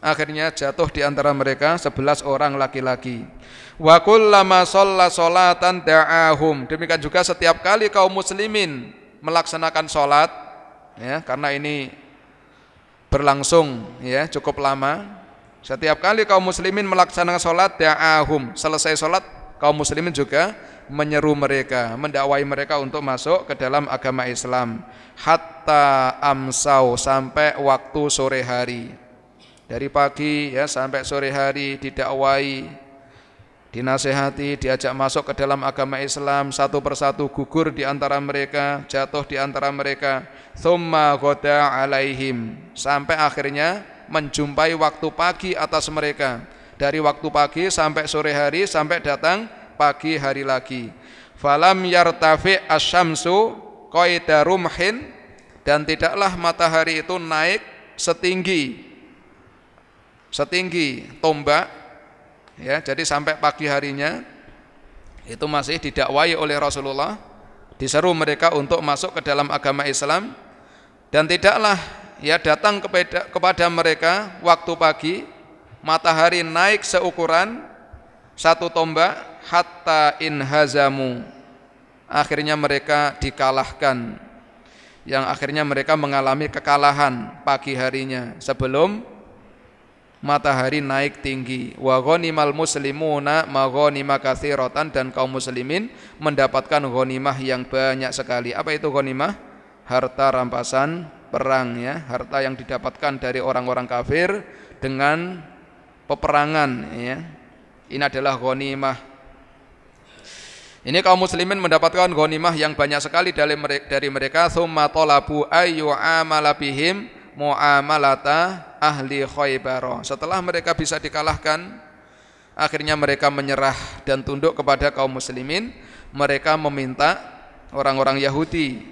akhirnya jatuh di antara mereka 11 orang laki-laki. Wa kullama shalla sholatan da'ahum. Demikian juga setiap kali kaum muslimin melaksanakan sholat ya, karena ini berlangsung ya cukup lama. Setiap kali kaum muslimin melaksanakan sholat, da'ahum, selesai sholat kaum muslimin juga menyeru mereka, mendakwai mereka untuk masuk ke dalam agama Islam. Hatta amsau, sampai waktu sore hari. Dari pagi ya sampai sore hari didakwai, dinasehati, diajak masuk ke dalam agama Islam, satu persatu gugur di antara mereka, jatuh di antara mereka. Tsumma ghada alaihim, sampai akhirnya menjumpai waktu pagi atas mereka. Dari waktu pagi sampai sore hari, sampai datang pagi hari lagi. Falam yartafi asy-syamsu qaida rumhin, dan tidaklah matahari itu naik setinggi tombak ya. Jadi sampai pagi harinya itu masih didakwai oleh Rasulullah, diseru mereka untuk masuk ke dalam agama Islam, dan tidaklah ya datang kepada mereka waktu pagi matahari naik seukuran satu tombak. Hatta inhazamu, akhirnya mereka dikalahkan, yang akhirnya mereka mengalami kekalahan pagi harinya sebelum matahari naik tinggi. Wa ghanimal muslimuna maghanima katsiratan, dan kaum muslimin mendapatkan ghanimah yang banyak sekali. Apa itu ghanimah? Harta rampasan perang ya, harta yang didapatkan dari orang-orang kafir dengan peperangan ya. Ini adalah ghanimah. Ini kaum muslimin mendapatkan ghanimah yang banyak sekali dari mereka. Tsumma talabu ayyu'amala bihim mu'amalata ahli Khaibar. Setelah mereka bisa dikalahkan, Akhirnya mereka menyerah dan tunduk kepada kaum muslimin. Mereka meminta orang-orang Yahudi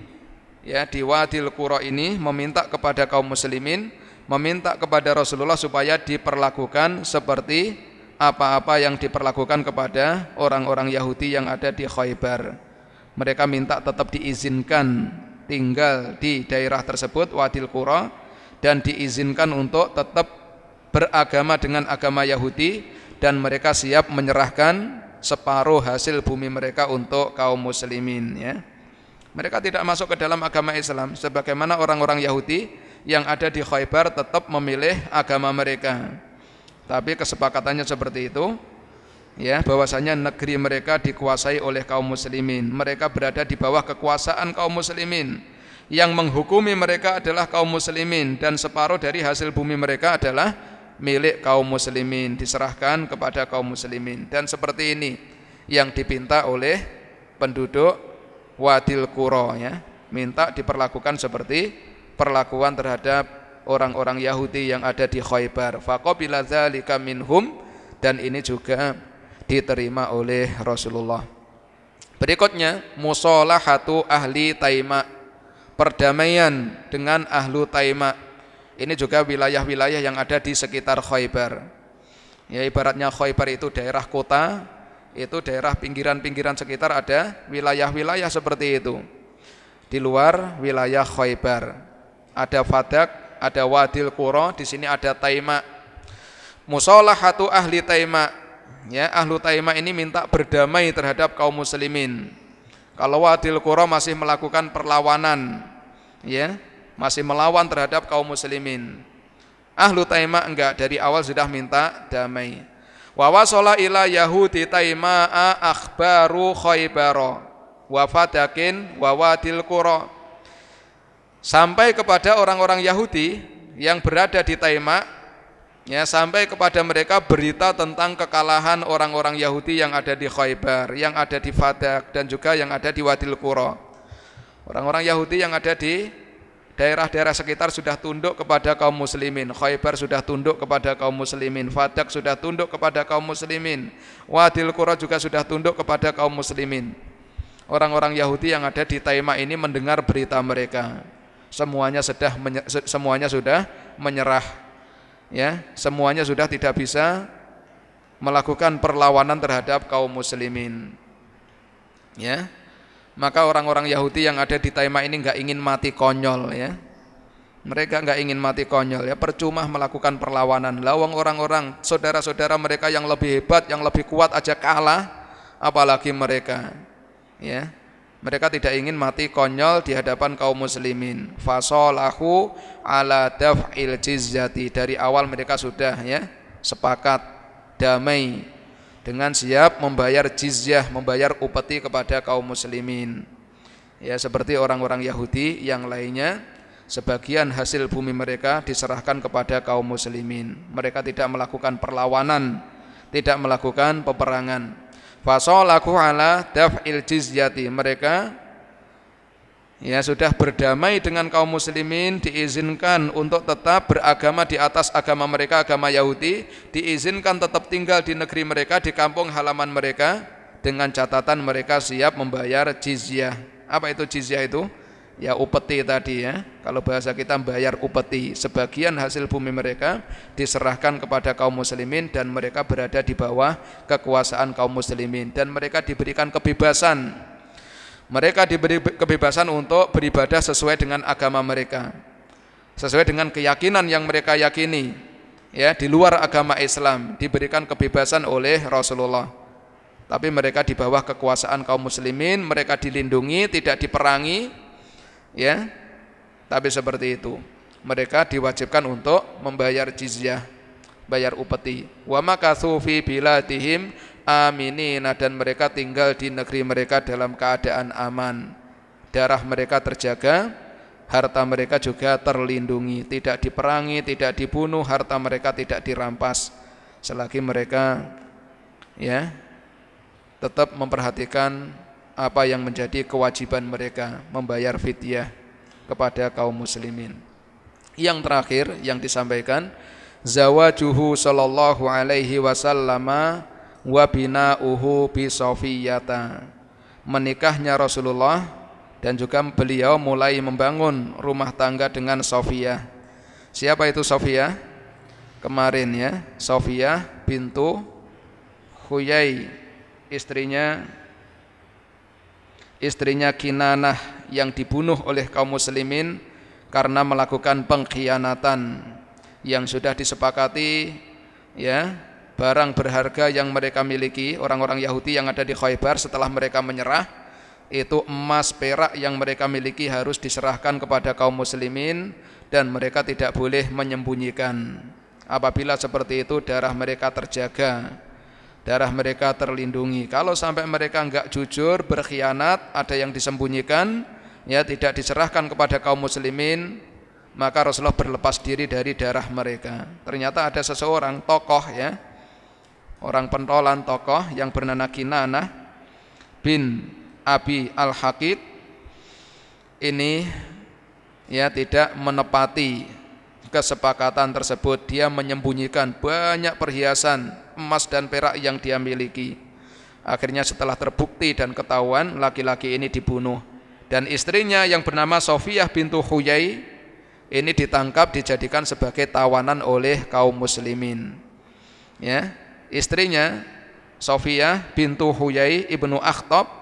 ya di Wadil Qura ini meminta kepada kaum muslimin, meminta kepada Rasulullah supaya diperlakukan seperti apa-apa yang diperlakukan kepada orang-orang Yahudi yang ada di Khaibar. Mereka minta tetap diizinkan tinggal di daerah tersebut, Wadil Qura, dan diizinkan untuk tetap beragama dengan agama Yahudi, dan mereka siap menyerahkan separuh hasil bumi mereka untuk kaum muslimin ya. Mereka tidak masuk ke dalam agama Islam sebagaimana orang-orang Yahudi yang ada di Khaibar tetap memilih agama mereka. Tapi kesepakatannya seperti itu ya, bahwasanya negeri mereka dikuasai oleh kaum muslimin. Mereka berada di bawah kekuasaan kaum muslimin. Yang menghukumi mereka adalah kaum muslimin, dan separuh dari hasil bumi mereka adalah milik kaum muslimin, diserahkan kepada kaum muslimin. Dan seperti ini yang dipinta oleh penduduk Wadil Qura ya, minta diperlakukan seperti perlakuan terhadap orang-orang Yahudi yang ada di Khaibar. Faqabila dzalika minhum, dan ini juga diterima oleh Rasulullah. Berikutnya musolahatu ahli Taima, perdamaian dengan ahlu Taima. Ini juga wilayah-wilayah yang ada di sekitar Khaibar ya, ibaratnya Khaibar itu daerah kota, itu daerah pinggiran-pinggiran sekitar ada wilayah-wilayah seperti itu. Di luar wilayah Khaibar ada Fadak, ada Wadil Qura, di sini ada Taima. Musolahatu ahli Taima ya, ahlu Taima ini minta berdamai terhadap kaum muslimin. Kalau Wadil Qura masih melakukan perlawanan ya, masih melawan terhadap kaum muslimin, ahlu Taima enggak, dari awal sudah minta damai. Wa wasala ila yahudi Taima akhbaru Khaibara wa Fadakin wa Wadil Qura, sampai kepada orang-orang Yahudi yang berada di Taima ya, sampai kepada mereka berita tentang kekalahan orang-orang Yahudi yang ada di Khaibar, yang ada di Fadak, dan juga yang ada di Wadil Qura. Orang-orang Yahudi yang ada di daerah-daerah sekitar sudah tunduk kepada kaum muslimin. Khaibar sudah tunduk kepada kaum muslimin, Fadak sudah tunduk kepada kaum muslimin, Wadil Qura juga sudah tunduk kepada kaum muslimin. Orang-orang Yahudi yang ada di Taima ini mendengar berita mereka, semuanya sudah menyerah ya, semuanya sudah tidak bisa melakukan perlawanan terhadap kaum muslimin ya. Maka orang-orang Yahudi yang ada di Taima ini enggak ingin mati konyol ya, mereka enggak ingin mati konyol ya, percuma melakukan perlawanan. Lawang orang-orang saudara-saudara mereka yang lebih hebat, yang lebih kuat aja kalah, apalagi mereka ya. Mereka tidak ingin mati konyol di hadapan kaum muslimin. Fasolahu ala daf'il jizyati, dari awal mereka sudah ya sepakat damai dengan siap membayar jizyah, membayar upeti kepada kaum muslimin. Ya, seperti orang-orang Yahudi yang lainnya, sebagian hasil bumi mereka diserahkan kepada kaum muslimin. Mereka tidak melakukan perlawanan, tidak melakukan peperangan. Fasolahu ala daf'il jizyati, mereka ya sudah berdamai dengan kaum muslimin, diizinkan untuk tetap beragama di atas agama mereka, agama Yahudi, diizinkan tetap tinggal di negeri mereka, di kampung halaman mereka, dengan catatan mereka siap membayar jizyah. Apa itu jizyah itu? Ya upeti tadi ya, kalau bahasa kita membayar upeti, sebagian hasil bumi mereka diserahkan kepada kaum muslimin, dan mereka berada di bawah kekuasaan kaum muslimin, dan mereka diberikan kebebasan. Mereka diberi kebebasan untuk beribadah sesuai dengan agama mereka, sesuai dengan keyakinan yang mereka yakini ya, di luar agama Islam diberikan kebebasan oleh Rasulullah. Tapi mereka di bawah kekuasaan kaum muslimin, mereka dilindungi, tidak diperangi ya, tapi seperti itu mereka diwajibkan untuk membayar jizyah, bayar upeti. Wa makatsu fi biladihim aminina, dan mereka tinggal di negeri mereka dalam keadaan aman. Darah mereka terjaga, harta mereka juga terlindungi, tidak diperangi, tidak dibunuh, harta mereka tidak dirampas, selagi mereka ya tetap memperhatikan apa yang menjadi kewajiban mereka, membayar fidyah kepada kaum muslimin. Yang terakhir yang disampaikan, zawajuhu sallallahu alaihi wasallama wa bina'uhu bi Safiyata. Menikahnya Rasulullah dan juga beliau mulai membangun rumah tangga dengan Safiyah. Siapa itu Safiyah? Kemarin ya, Safiyah bintu Huyai, istrinya Kinanah yang dibunuh oleh kaum muslimin karena melakukan pengkhianatan yang sudah disepakati ya, barang berharga yang mereka miliki orang-orang Yahudi yang ada di Khaibar setelah mereka menyerah itu emas perak yang mereka miliki harus diserahkan kepada kaum muslimin dan mereka tidak boleh menyembunyikan. Apabila seperti itu darah mereka terjaga, darah mereka terlindungi. Kalau sampai mereka enggak jujur, berkhianat, ada yang disembunyikan ya, tidak diserahkan kepada kaum muslimin, maka Rasulullah berlepas diri dari darah mereka. Ternyata ada seseorang tokoh ya, orang pentolan tokoh yang bernama Kinanah bin Abi Al-Haqid ini ya tidak menepati kesepakatan tersebut. Dia menyembunyikan banyak perhiasan emas dan perak yang dia miliki. Akhirnya setelah terbukti dan ketahuan, laki-laki ini dibunuh. Dan istrinya yang bernama Safiyah bintu Huyai ini ditangkap, dijadikan sebagai tawanan oleh kaum muslimin. Ya, istrinya Safiyah bintu Huyai ibnu Akhtab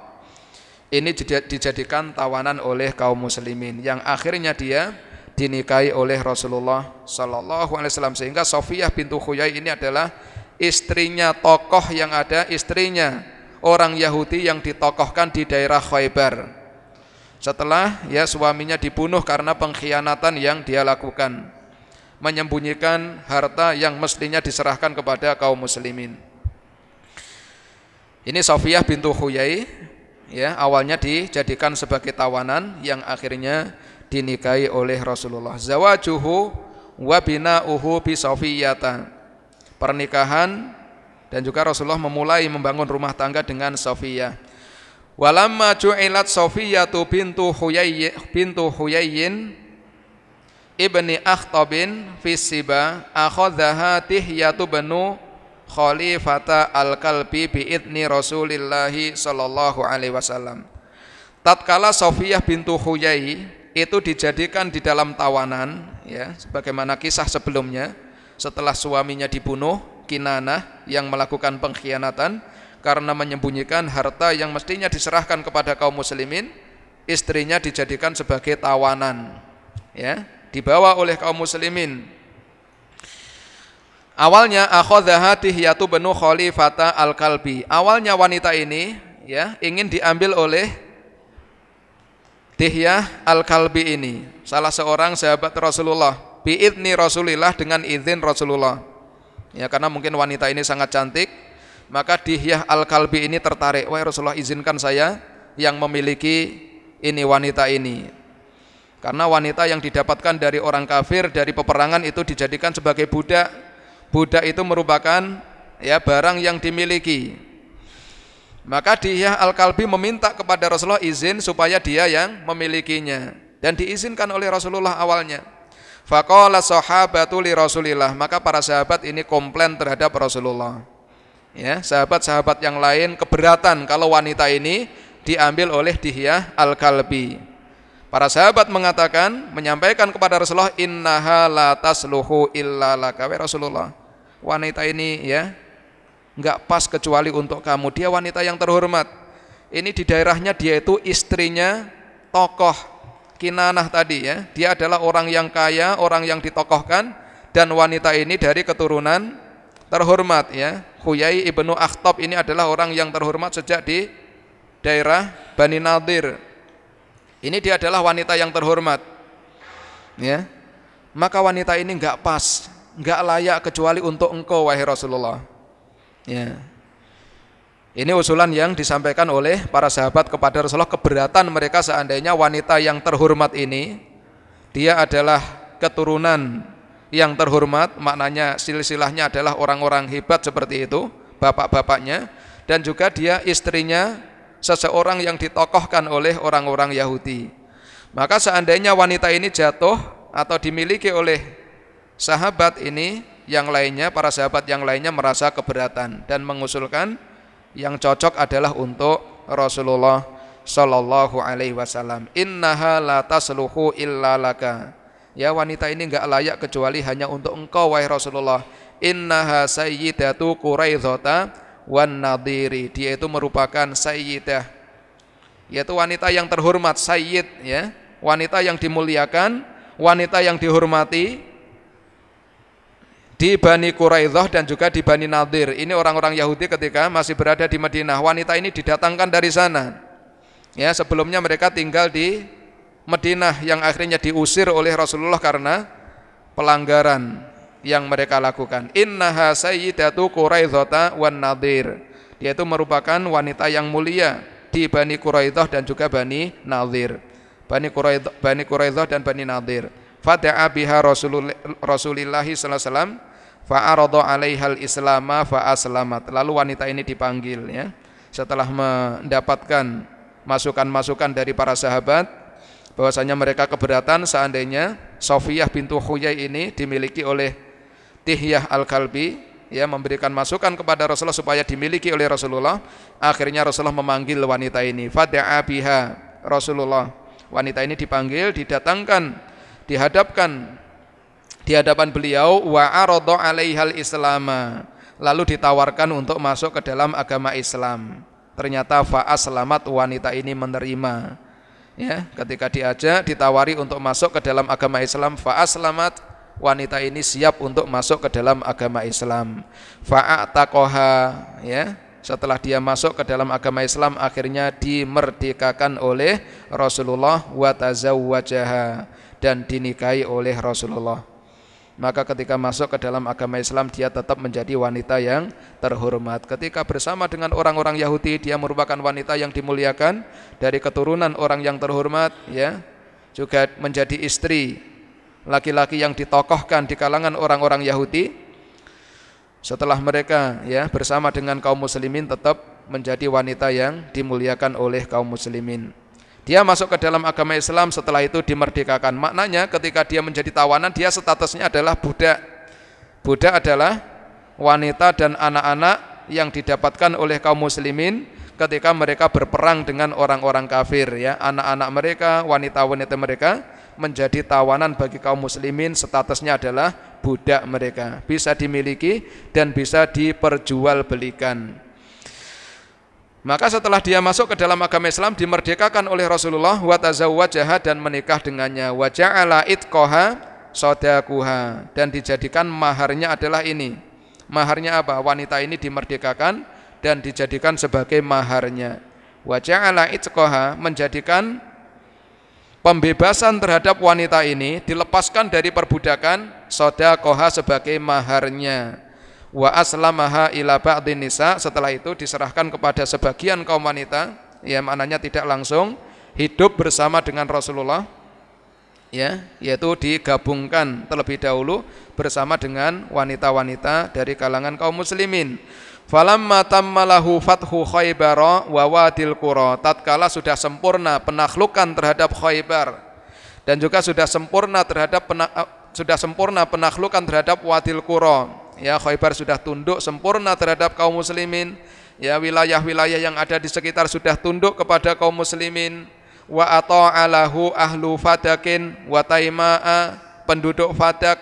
ini dijadikan tawanan oleh kaum muslimin, yang akhirnya dia dinikahi oleh Rasulullah Sallallahu Alaihi Wasallam. Sehingga Safiyah bintu Huyai ini adalah istrinya tokoh yang ada, istrinya orang Yahudi yang ditokohkan di daerah Khaibar. Setelah ya suaminya dibunuh karena pengkhianatan yang dia lakukan, menyembunyikan harta yang mestinya diserahkan kepada kaum muslimin. Ini Safiyah bintu Huyai ya, awalnya dijadikan sebagai tawanan yang akhirnya dinikahi oleh Rasulullah. Zawajuhu wa bina'uhu bi Safiyata. Pernikahan dan juga Rasulullah memulai membangun rumah tangga dengan Safiyah. Walamma ju'ilat Safiyatu bintu Huyayyin ibni Akhtabin fi Siba akhadzaha Tihyatu banu Khalifata al-Kalbi bi'idni Rasulillahi sallallahu alaihi wasallam. Tatkala Safiyah bintu Huyai itu dijadikan di dalam tawanan ya, sebagaimana kisah sebelumnya, setelah suaminya dibunuh Kinanah yang melakukan pengkhianatan karena menyembunyikan harta yang mestinya diserahkan kepada kaum muslimin, istrinya dijadikan sebagai tawanan ya, dibawa oleh kaum muslimin. Awalnya akhadzaha Tihyatu banu Khalifata al-Kalbi. Awalnya wanita ini ya ingin diambil oleh Tihyah al-Kalbi ini, salah seorang sahabat Rasulullah, bi'idni Rasulillah, dengan izin Rasulullah. Ya, karena mungkin wanita ini sangat cantik, maka Dihyah al-Kalbi ini tertarik. Wahai Rasulullah, izinkan saya yang memiliki ini wanita ini. Karena wanita yang didapatkan dari orang kafir, dari peperangan itu dijadikan sebagai budak. Budak itu merupakan ya barang yang dimiliki. Maka Dihyah al-Kalbi meminta kepada Rasulullah izin supaya dia yang memilikinya, dan diizinkan oleh Rasulullah awalnya. Faqala sahabatu li Rasulillah, maka para sahabat ini komplain terhadap Rasulullah. Ya, sahabat-sahabat yang lain keberatan kalau wanita ini diambil oleh Dihyah al-Kalbi. Para sahabat mengatakan, menyampaikan kepada Rasulullah, innaha la tasluhu illa laka. Wahai Rasulullah, wanita ini ya enggak pas kecuali untuk kamu. Dia wanita yang terhormat. Ini di daerahnya dia itu istrinya tokoh Kinanah tadi ya. Dia adalah orang yang kaya, orang yang ditokohkan, dan wanita ini dari keturunan terhormat ya. Huyai ibnu Akhtab ini adalah orang yang terhormat sejak di daerah Bani Nadir. Ini dia adalah wanita yang terhormat ya. Maka wanita ini enggak pas, enggak layak kecuali untuk engkau wahai Rasulullah ya. Ini usulan yang disampaikan oleh para sahabat kepada Rasulullah. Keberatan mereka seandainya wanita yang terhormat ini dia adalah keturunan yang terhormat, maknanya silsilahnya adalah orang-orang hebat seperti itu, bapak-bapaknya, dan juga dia istrinya seseorang yang ditokohkan oleh orang-orang Yahudi. Maka seandainya wanita ini jatuh atau dimiliki oleh sahabat ini, yang lainnya, para sahabat yang lainnya merasa keberatan dan mengusulkan yang cocok adalah untuk Rasulullah sallallahu alaihi wasallam. Innaha la tasluhu illa laka. Ya, wanita ini enggak layak kecuali hanya untuk engkau, wahai Rasulullah. Innaha sayyidatu Quraidzata wan nadhiri. Dia itu merupakan sayyidah, yaitu wanita yang terhormat, sayyid ya, wanita yang dimuliakan, wanita yang dihormati di Bani Quraidzah dan juga di Bani Nadir. Ini orang-orang Yahudi ketika masih berada di Madinah. Wanita ini didatangkan dari sana. Ya, sebelumnya mereka tinggal di Madinah yang akhirnya diusir oleh Rasulullah karena pelanggaran yang mereka lakukan. Innaha sayyidatu Quraidzah wan Nadir. Dia itu merupakan wanita yang mulia di Bani Quraidzah dan juga Bani Nadir. Bani Quraidzah dan Bani Nadir. Fada'a biha Rasulullah sallallahu alaihi wasallam fa'arada 'alaihal islama fa aslamat. Lalu wanita ini dipanggil ya. Setelah mendapatkan masukan-masukan dari para sahabat bahwasanya mereka keberatan seandainya Sofiyah bintu Huyai ini dimiliki oleh Tihyah al-Kalbi, ya, memberikan masukan kepada Rasulullah supaya dimiliki oleh Rasulullah. Akhirnya Rasulullah memanggil wanita ini. Fada'a biha Rasulullah. Wanita ini dipanggil, didatangkan, dihadapkan di hadapan beliau, wa arada 'alaihal islama. Lalu ditawarkan untuk masuk ke dalam agama Islam. Ternyata fa aslamat, wanita ini menerima. Ya, ketika diajak, ditawari untuk masuk ke dalam agama Islam, fa aslamat, wanita ini siap untuk masuk ke dalam agama Islam. Fa ataqaha, ya. Setelah dia masuk ke dalam agama Islam, akhirnya dimerdekakan oleh Rasulullah wa tazawwajaha, dan dinikahi oleh Rasulullah. Maka ketika masuk ke dalam agama Islam, dia tetap menjadi wanita yang terhormat. Ketika bersama dengan orang-orang Yahudi, dia merupakan wanita yang dimuliakan, dari keturunan orang yang terhormat, ya, juga menjadi istri laki-laki yang ditokohkan di kalangan orang-orang Yahudi. Setelah mereka ya bersama dengan kaum muslimin, tetap menjadi wanita yang dimuliakan oleh kaum muslimin. Dia masuk ke dalam agama Islam, setelah itu dimerdekakan. Maknanya ketika dia menjadi tawanan, dia statusnya adalah budak. Budak adalah wanita dan anak-anak yang didapatkan oleh kaum muslimin ketika mereka berperang dengan orang-orang kafir, ya. Anak-anak mereka, wanita-wanita mereka menjadi tawanan bagi kaum muslimin, statusnya adalah budak mereka, bisa dimiliki dan bisa diperjualbelikan. Maka setelah dia masuk ke dalam agama Islam, dimerdekakan oleh Rasulullah wa tazawwajaha, dan menikah dengannya. Wa ja'ala itqaha sodakuha, dan dijadikan maharnya adalah ini. Maharnya apa? Wanita ini dimerdekakan dan dijadikan sebagai maharnya. Wa ja'ala itqaha, menjadikan pembebasan terhadap wanita ini, dilepaskan dari perbudakan, sodakoha, sebagai maharnya. Wa aslamaha ila ba'dhin nisa, setelah itu diserahkan kepada sebagian kaum wanita, ya, maknanya tidak langsung hidup bersama dengan Rasulullah, ya, yaitu digabungkan terlebih dahulu bersama dengan wanita-wanita dari kalangan kaum muslimin. Falamma tammalahu fathu Khaibar wa wadil qura, tatkala sudah sempurna penaklukan terhadap Khaibar dan juga sudah sempurna penaklukan terhadap Wadil Qura. Ya, Khaibar sudah tunduk sempurna terhadap kaum muslimin. Ya, wilayah-wilayah yang ada di sekitar sudah tunduk kepada kaum muslimin. Wa ata'alahu ahlu Fadakin wa Taimaa, penduduk Fadak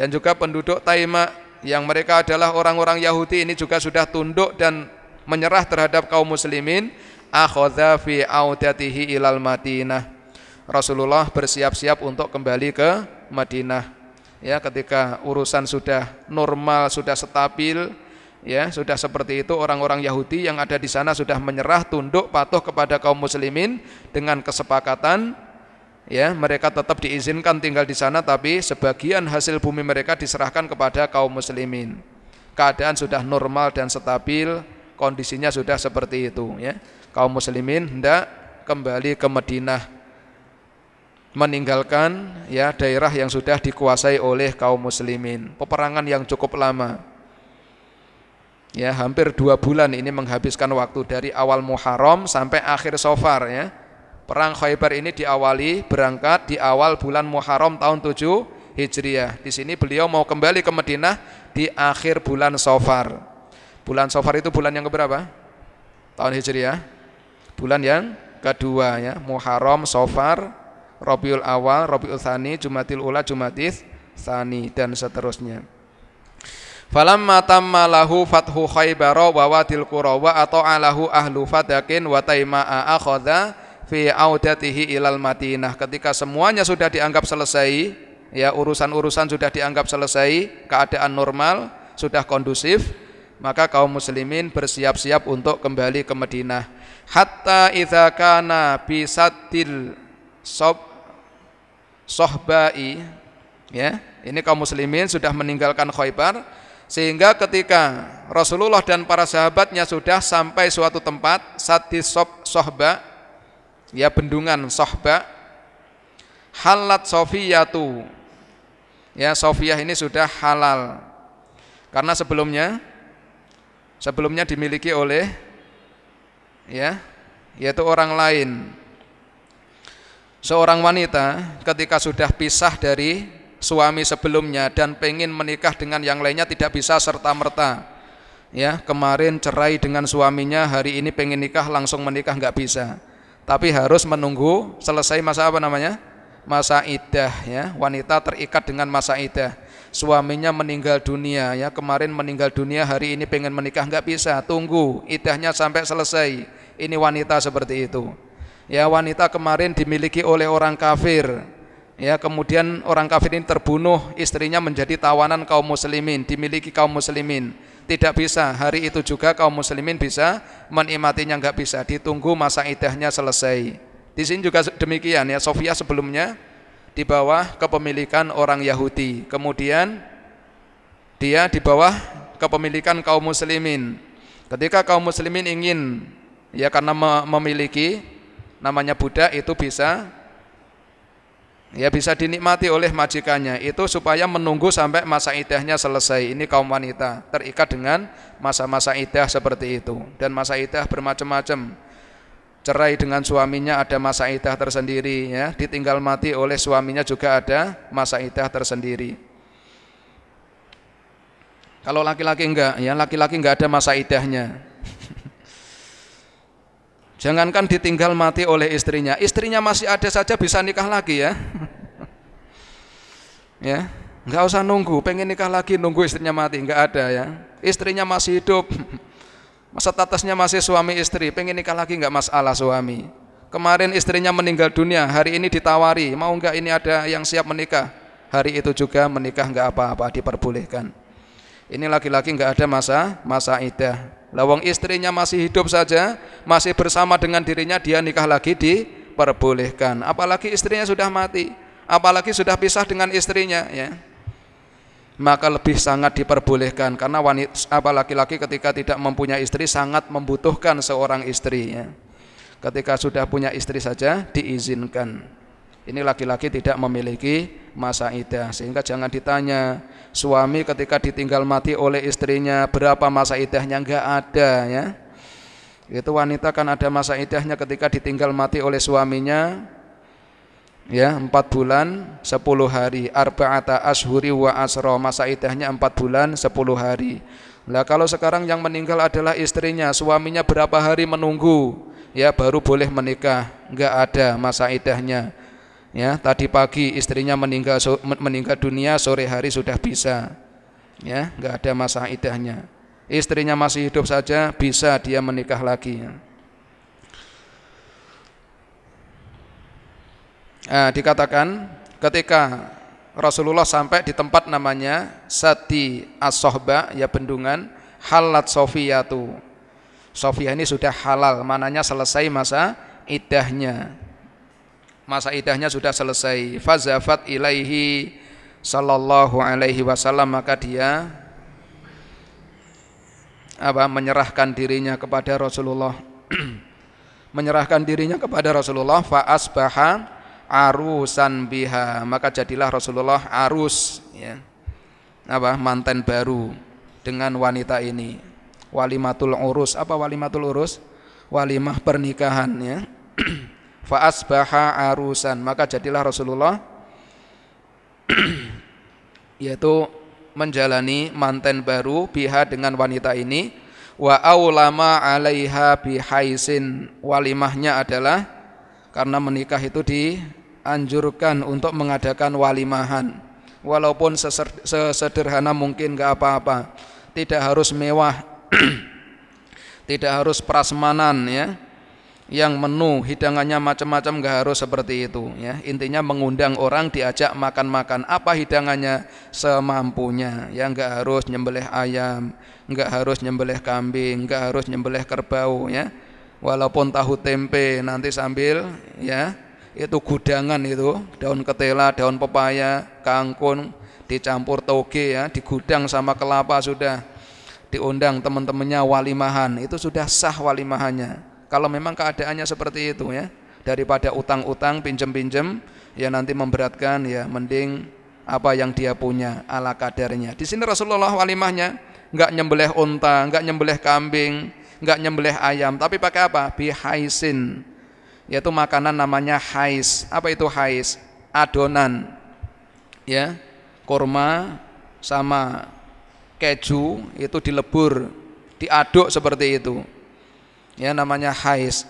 dan juga penduduk Taimaa, yang mereka adalah orang-orang Yahudi, ini juga sudah tunduk dan menyerah terhadap kaum muslimin. Akhadha fi audatihi ilal Madinah. Rasulullah bersiap-siap untuk kembali ke Madinah. Ya, ketika urusan sudah normal, sudah stabil, ya, sudah seperti itu, orang-orang Yahudi yang ada di sana sudah menyerah, tunduk, patuh kepada kaum muslimin dengan kesepakatan, ya, mereka tetap diizinkan tinggal di sana, tapi sebagian hasil bumi mereka diserahkan kepada kaum muslimin. Keadaan sudah normal dan stabil, kondisinya sudah seperti itu, ya. Kaum muslimin hendak kembali ke Madinah, meninggalkan ya daerah yang sudah dikuasai oleh kaum muslimin. Peperangan yang cukup lama, ya, hampir 2 bulan ini menghabiskan waktu dari awal Muharram sampai akhir Safar, ya. Perang Khaibar ini diawali, berangkat di awal bulan Muharram tahun 7 Hijriah. Di sini beliau mau kembali ke Madinah di akhir bulan Safar. Bulan Safar itu bulan yang keberapa? Tahun Hijriah. Bulan yang kedua ya, Muharram, Safar, Rabiul Awal, Rabiul Tsani, Jumatil Ula, Jumatil Tsani dan seterusnya. Falamma tamma lahu fathu Khaibar wa watil qura wa ata'alahu ahlu fadakin wa taima'a akhadha fi audatihi ilal Madinah. Ketika semuanya sudah dianggap selesai, ya urusan-urusan sudah dianggap selesai, keadaan normal, sudah kondusif, maka kaum muslimin bersiap-siap untuk kembali ke Madinah. Hatta idza kana bisatil sohbai, ya, ini kaum muslimin sudah meninggalkan Khaibar. Sehingga ketika Rasulullah dan para sahabatnya sudah sampai suatu tempat, sadis sohba, ya bendungan sohba, halat sofiyatu, ya sofiyah ini sudah halal, karena sebelumnya dimiliki oleh, ya, yaitu orang lain. Seorang wanita ketika sudah pisah dari suami sebelumnya dan pengen menikah dengan yang lainnya tidak bisa serta-merta. Ya, kemarin cerai dengan suaminya, hari ini pengen nikah langsung menikah nggak bisa. Tapi harus menunggu selesai masa apa namanya? Masa iddah ya. Wanita terikat dengan masa iddah. Suaminya meninggal dunia ya, kemarin meninggal dunia, hari ini pengen menikah nggak bisa. Tunggu iddahnya sampai selesai. Ini wanita seperti itu. Ya, wanita kemarin dimiliki oleh orang kafir. Ya, kemudian orang kafir ini terbunuh, istrinya menjadi tawanan kaum muslimin, dimiliki kaum muslimin. Tidak bisa, hari itu juga kaum muslimin bisa menikmatinya, enggak bisa, ditunggu masa iddahnya selesai. Di sini juga demikian ya, Sofia sebelumnya di bawah kepemilikan orang Yahudi. Kemudian dia di bawah kepemilikan kaum muslimin. Ketika kaum muslimin ingin ya karena memiliki namanya budak itu bisa ya bisa dinikmati oleh majikannya, itu supaya menunggu sampai masa iddahnya selesai. Ini kaum wanita terikat dengan masa-masa iddah seperti itu, dan masa iddah bermacam-macam. Cerai dengan suaminya ada masa iddah tersendiri ya, ditinggal mati oleh suaminya juga ada masa iddah tersendiri. Kalau laki-laki enggak ya, laki-laki enggak ada masa iddahnya. Jangankan ditinggal mati oleh istrinya, istrinya masih ada saja bisa nikah lagi ya. Ya, nggak usah nunggu, pengen nikah lagi nunggu istrinya mati, nggak ada ya. Istrinya masih hidup, statusnya masih suami istri, pengen nikah lagi nggak masalah suami. Kemarin istrinya meninggal dunia, hari ini ditawari, mau nggak ini ada yang siap menikah, hari itu juga menikah nggak apa-apa, diperbolehkan. Ini laki-laki nggak ada masa iddah. Lawang istrinya masih hidup saja, masih bersama dengan dirinya, dia nikah lagi diperbolehkan. Apalagi istrinya sudah mati, apalagi sudah pisah dengan istrinya, ya. Maka lebih sangat diperbolehkan, karena wanita, laki-laki ketika tidak mempunyai istri sangat membutuhkan seorang istri. Ya. Ketika sudah punya istri saja diizinkan. Ini laki-laki tidak memiliki masa iddah, sehingga jangan ditanya suami ketika ditinggal mati oleh istrinya berapa masa iddahnya, enggak ada ya. Itu wanita kan ada masa iddahnya ketika ditinggal mati oleh suaminya ya, 4 bulan 10 hari, arba'ata ashuri wa asra, masa iddahnya 4 bulan 10 hari. Nah, kalau sekarang yang meninggal adalah istrinya, suaminya berapa hari menunggu ya baru boleh menikah, enggak ada masa iddahnya. Ya, tadi pagi istrinya meninggal dunia, sore hari sudah bisa. Ya, enggak ada masa iddahnya. Istrinya masih hidup saja bisa dia menikah lagi. Nah, dikatakan ketika Rasulullah sampai di tempat namanya Sadi As-Sohba, ya bendungan, halat Sofiyatu. Sofiyah ini sudah halal, mananya selesai masa iddahnya. Masa iddahnya sudah selesai. Fazafat ilaihi sallallahu alaihi wasallam, maka dia menyerahkan dirinya kepada Rasulullah. Menyerahkan dirinya kepada Rasulullah, fa asbaha arusan biha, maka jadilah Rasulullah arus ya. Manten baru dengan wanita ini. Walimatul urus, apa walimatul urus? Walimah pernikahan ya. Fa asbaha arusan, maka jadilah Rasulullah yaitu menjalani manten baru biha dengan wanita ini, wa aulama 'alaiha bihaisin, walimahnya adalah karena menikah itu dianjurkan untuk mengadakan walimahan walaupun sesederhana mungkin, enggak apa-apa, tidak harus mewah tidak harus prasmanan ya, yang menu hidangannya macam-macam, enggak harus seperti itu ya. Intinya mengundang orang, diajak makan-makan, apa hidangannya semampunya ya, enggak harus nyembelih ayam, enggak harus nyembelih kambing, enggak harus nyembelih kerbau ya, walaupun tahu tempe nanti sambil ya, itu gudangan itu, daun ketela, daun pepaya, kangkung dicampur toge ya, digudang sama kelapa, sudah diundang teman-temannya walimahan, itu sudah sah walimahannya. Kalau memang keadaannya seperti itu ya, daripada utang-utang, pinjem-pinjem ya, nanti memberatkan ya, mending apa yang dia punya ala kadarnya. Di sini Rasulullah walimahnya enggak nyembelih unta, enggak nyembelih kambing, enggak nyembelih ayam, tapi pakai apa? Bihaisin, yaitu makanan namanya hais. Apa itu hais? Adonan ya, kurma sama keju itu dilebur, diaduk seperti itu ya, namanya hais.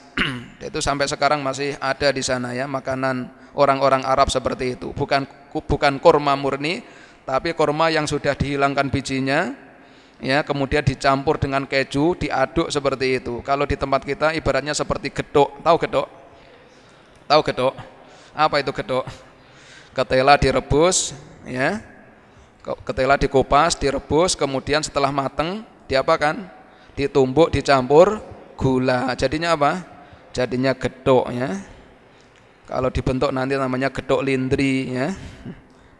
Itu sampai sekarang masih ada di sana ya, makanan orang-orang Arab seperti itu. Bukan kurma murni, tapi kurma yang sudah dihilangkan bijinya ya, kemudian dicampur dengan keju, diaduk seperti itu. Kalau di tempat kita ibaratnya seperti gedok. Tahu gedok? Tahu gedok? Apa itu gedok? Ketela direbus ya, ketela dikupas, direbus, kemudian setelah mateng diapakan? Ditumbuk, dicampur gula. Jadinya apa? Jadinya gedok ya. Kalau dibentuk nanti namanya gedok lindri ya,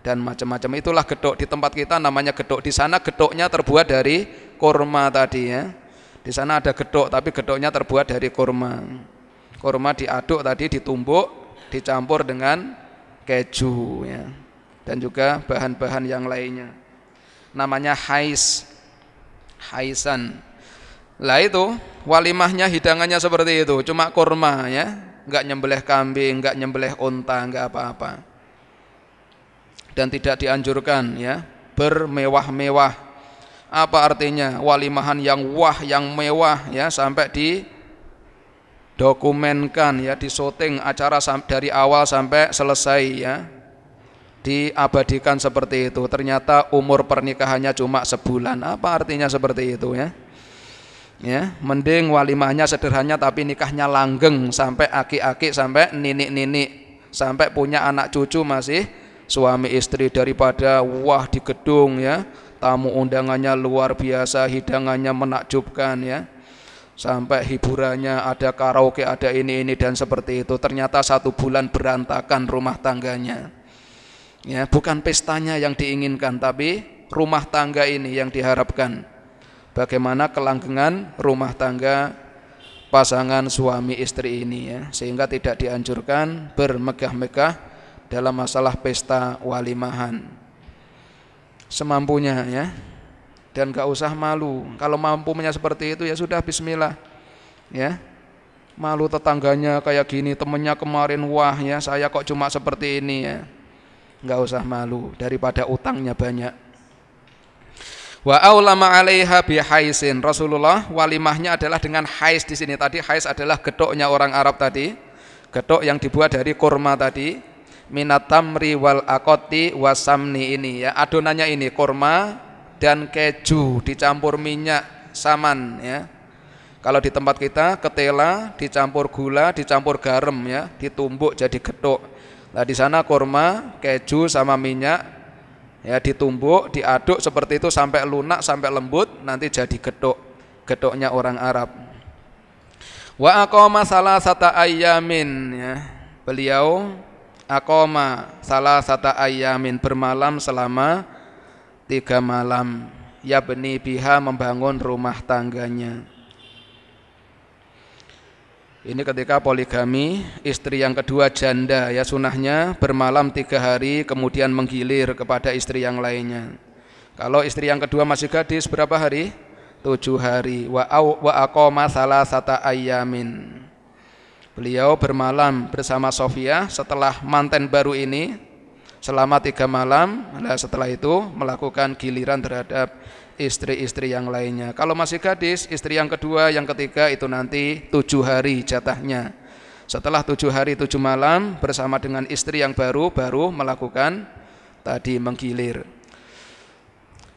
dan macam-macam. Itulah gedok di tempat kita, namanya gedok. Di sana gedoknya terbuat dari kurma tadi ya. Di sana ada gedok, tapi gedoknya terbuat dari kurma. Kurma diaduk tadi, ditumbuk, dicampur dengan keju ya, dan juga bahan-bahan yang lainnya, namanya hais, haisan lah. Itu walimahnya hidangannya seperti itu, cuma kurma ya, enggak nyembelih kambing, enggak nyembelih unta, enggak apa-apa, dan tidak dianjurkan ya bermewah-mewah. Apa artinya walimahan yang wah, yang mewah ya, sampai di dokumenkan ya, di syuting acara dari awal sampai selesai ya, diabadikan seperti itu. Ternyata umur pernikahannya cuma sebulan, apa artinya seperti itu ya? Ya, mending walimahnya sederhana tapi nikahnya langgeng, sampai aki-aki, sampai ninik-ninik, sampai punya anak cucu masih suami istri, daripada wah di gedung ya, tamu undangannya luar biasa, hidangannya menakjubkan ya, sampai hiburannya ada karaoke, ada ini dan seperti itu. Ternyata 1 bulan berantakan rumah tangganya ya. Bukan pestanya yang diinginkan, tapi rumah tangga ini yang diharapkan, bagaimana kelanggengan rumah tangga pasangan suami istri ini ya. Sehingga tidak dianjurkan bermegah-megah dalam masalah pesta walimahan, semampunya ya, dan gak usah malu. Kalau mampunya seperti itu ya sudah, bismillah ya. Malu tetangganya kayak gini, temennya kemarin wah ya, saya kok cuma seperti ini ya, gak usah malu, daripada utangnya banyak. Wa aulama 'alaiha bihaisin, Rasulullah walimahnya adalah dengan hais. Di sini tadi hais adalah gedoknya orang Arab tadi, gedok yang dibuat dari kurma tadi, minat tamri wal akoti wasamni ini ya, adonannya ini kurma dan keju dicampur minyak saman ya. Kalau di tempat kita ketela dicampur gula, dicampur garam ya, ditumbuk jadi getok. Nah di sana kurma, keju sama minyak ya, ditumbuk, diaduk seperti itu sampai lunak, sampai lembut, nanti jadi getok, getoknya orang Arab. Wa aqama salasata ayyamin ya, beliau aqama salasata ayyamin, bermalam selama 3 malam ya, beni biha, membangun rumah tangganya. Ini ketika poligami, istri yang kedua janda ya, sunahnya bermalam 3 hari kemudian menggilir kepada istri yang lainnya. Kalau istri yang kedua masih gadis berapa hari? 7 hari. Wa aqama salasata ayyamin, beliau bermalam bersama Sofia setelah manten baru ini selama 3 malam. Nah, setelah itu melakukan giliran terhadap istri-istri yang lainnya. Kalau masih gadis, istri yang kedua, yang ketiga itu nanti 7 hari jatahnya. Setelah 7 hari 7 malam bersama dengan istri yang baru melakukan tadi menggilir.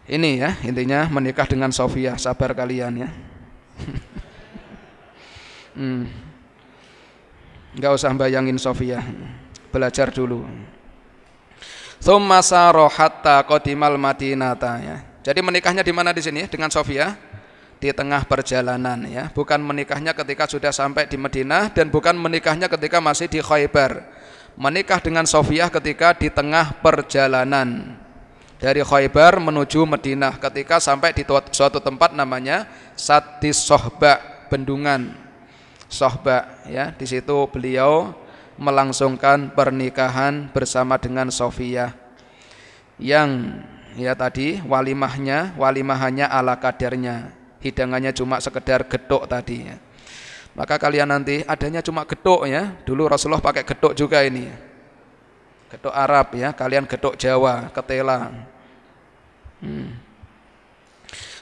Ini ya intinya menikah dengan Sofia, sabar kalian ya. Nggak usah bayangin Sofia, belajar dulu. Tsumma saru hatta qadimal Madinata ya. Jadi menikahnya di mana di sini dengan Sofia? Di tengah perjalanan ya. Bukan menikahnya ketika sudah sampai di Madinah dan bukan menikahnya ketika masih di Khaibar. Menikah dengan Sofia ketika di tengah perjalanan dari Khaibar menuju Madinah, ketika sampai di suatu tempat namanya Sadis Sohba, bendungan Sohba ya. Di situ beliau melangsungkan pernikahan bersama dengan Sofia yang ya tadi walimahnya ala kadarnya, hidangannya cuma sekedar getuk tadi ya. Maka kalian nanti adanya cuma getuk ya. Dulu Rasulullah pakai getuk juga ini, getuk Arab ya, kalian getuk Jawa, ketela.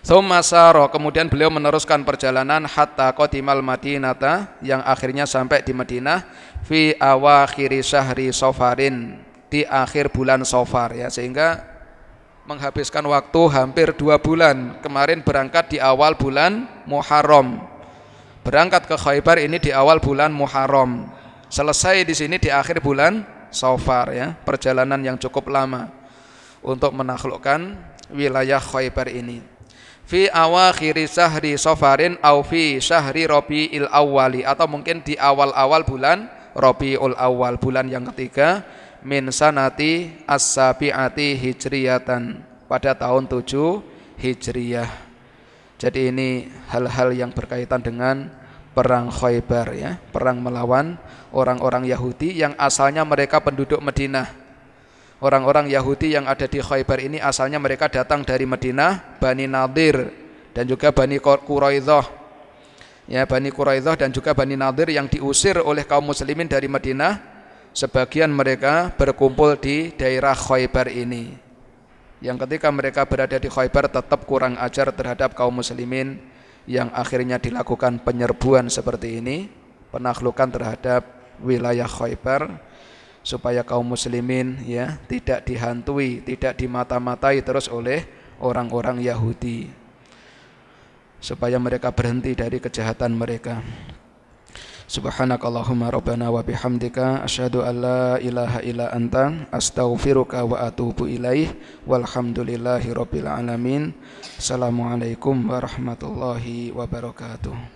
Tsummasaro, kemudian beliau meneruskan perjalanan hatta qadimal Madinata, yang akhirnya sampai di Madinah fi awakhiri syahri Sofarin, di akhir bulan Sofar ya, sehingga menghabiskan waktu hampir 2 bulan. Kemarin berangkat di awal bulan Muharram, berangkat ke Khaibar ini di awal bulan Muharram, selesai di sini di akhir bulan Sofar ya. Perjalanan yang cukup lama untuk menaklukkan wilayah Khaibar ini. Fi awakhiri syahri Sofarin au fi syahri Rabiul Awwali, atau mungkin di awal-awal bulan Rabiul Awal, bulan yang ketiga min sanati as-sabi'ati hijriyatan, pada tahun 7 Hijriyah. Jadi ini hal-hal yang berkaitan dengan perang Khaibar ya, perang melawan orang-orang Yahudi yang asalnya mereka penduduk Madinah. Orang-orang Yahudi yang ada di Khaibar ini asalnya mereka datang dari Madinah, Bani Nadir dan juga Bani Quraidah. Ya, Bani Quraidah dan juga Bani Nadir yang diusir oleh kaum muslimin dari Madinah. Sebagian mereka berkumpul di daerah Khaibar ini, yang ketika mereka berada di Khaibar tetap kurang ajar terhadap kaum muslimin, yang akhirnya dilakukan penyerbuan seperti ini, penaklukan terhadap wilayah Khaibar, supaya kaum muslimin ya tidak dihantui, tidak dimata-matai terus oleh orang-orang Yahudi, supaya mereka berhenti dari kejahatan mereka. Subhanakallahumma rabbana wa bihamdika asyhadu an la ilaha illa anta astaghfiruka wa atubu ilaih walhamdulillahi rabbil alamin. Assalamualaikum warahmatullahi wabarakatuh.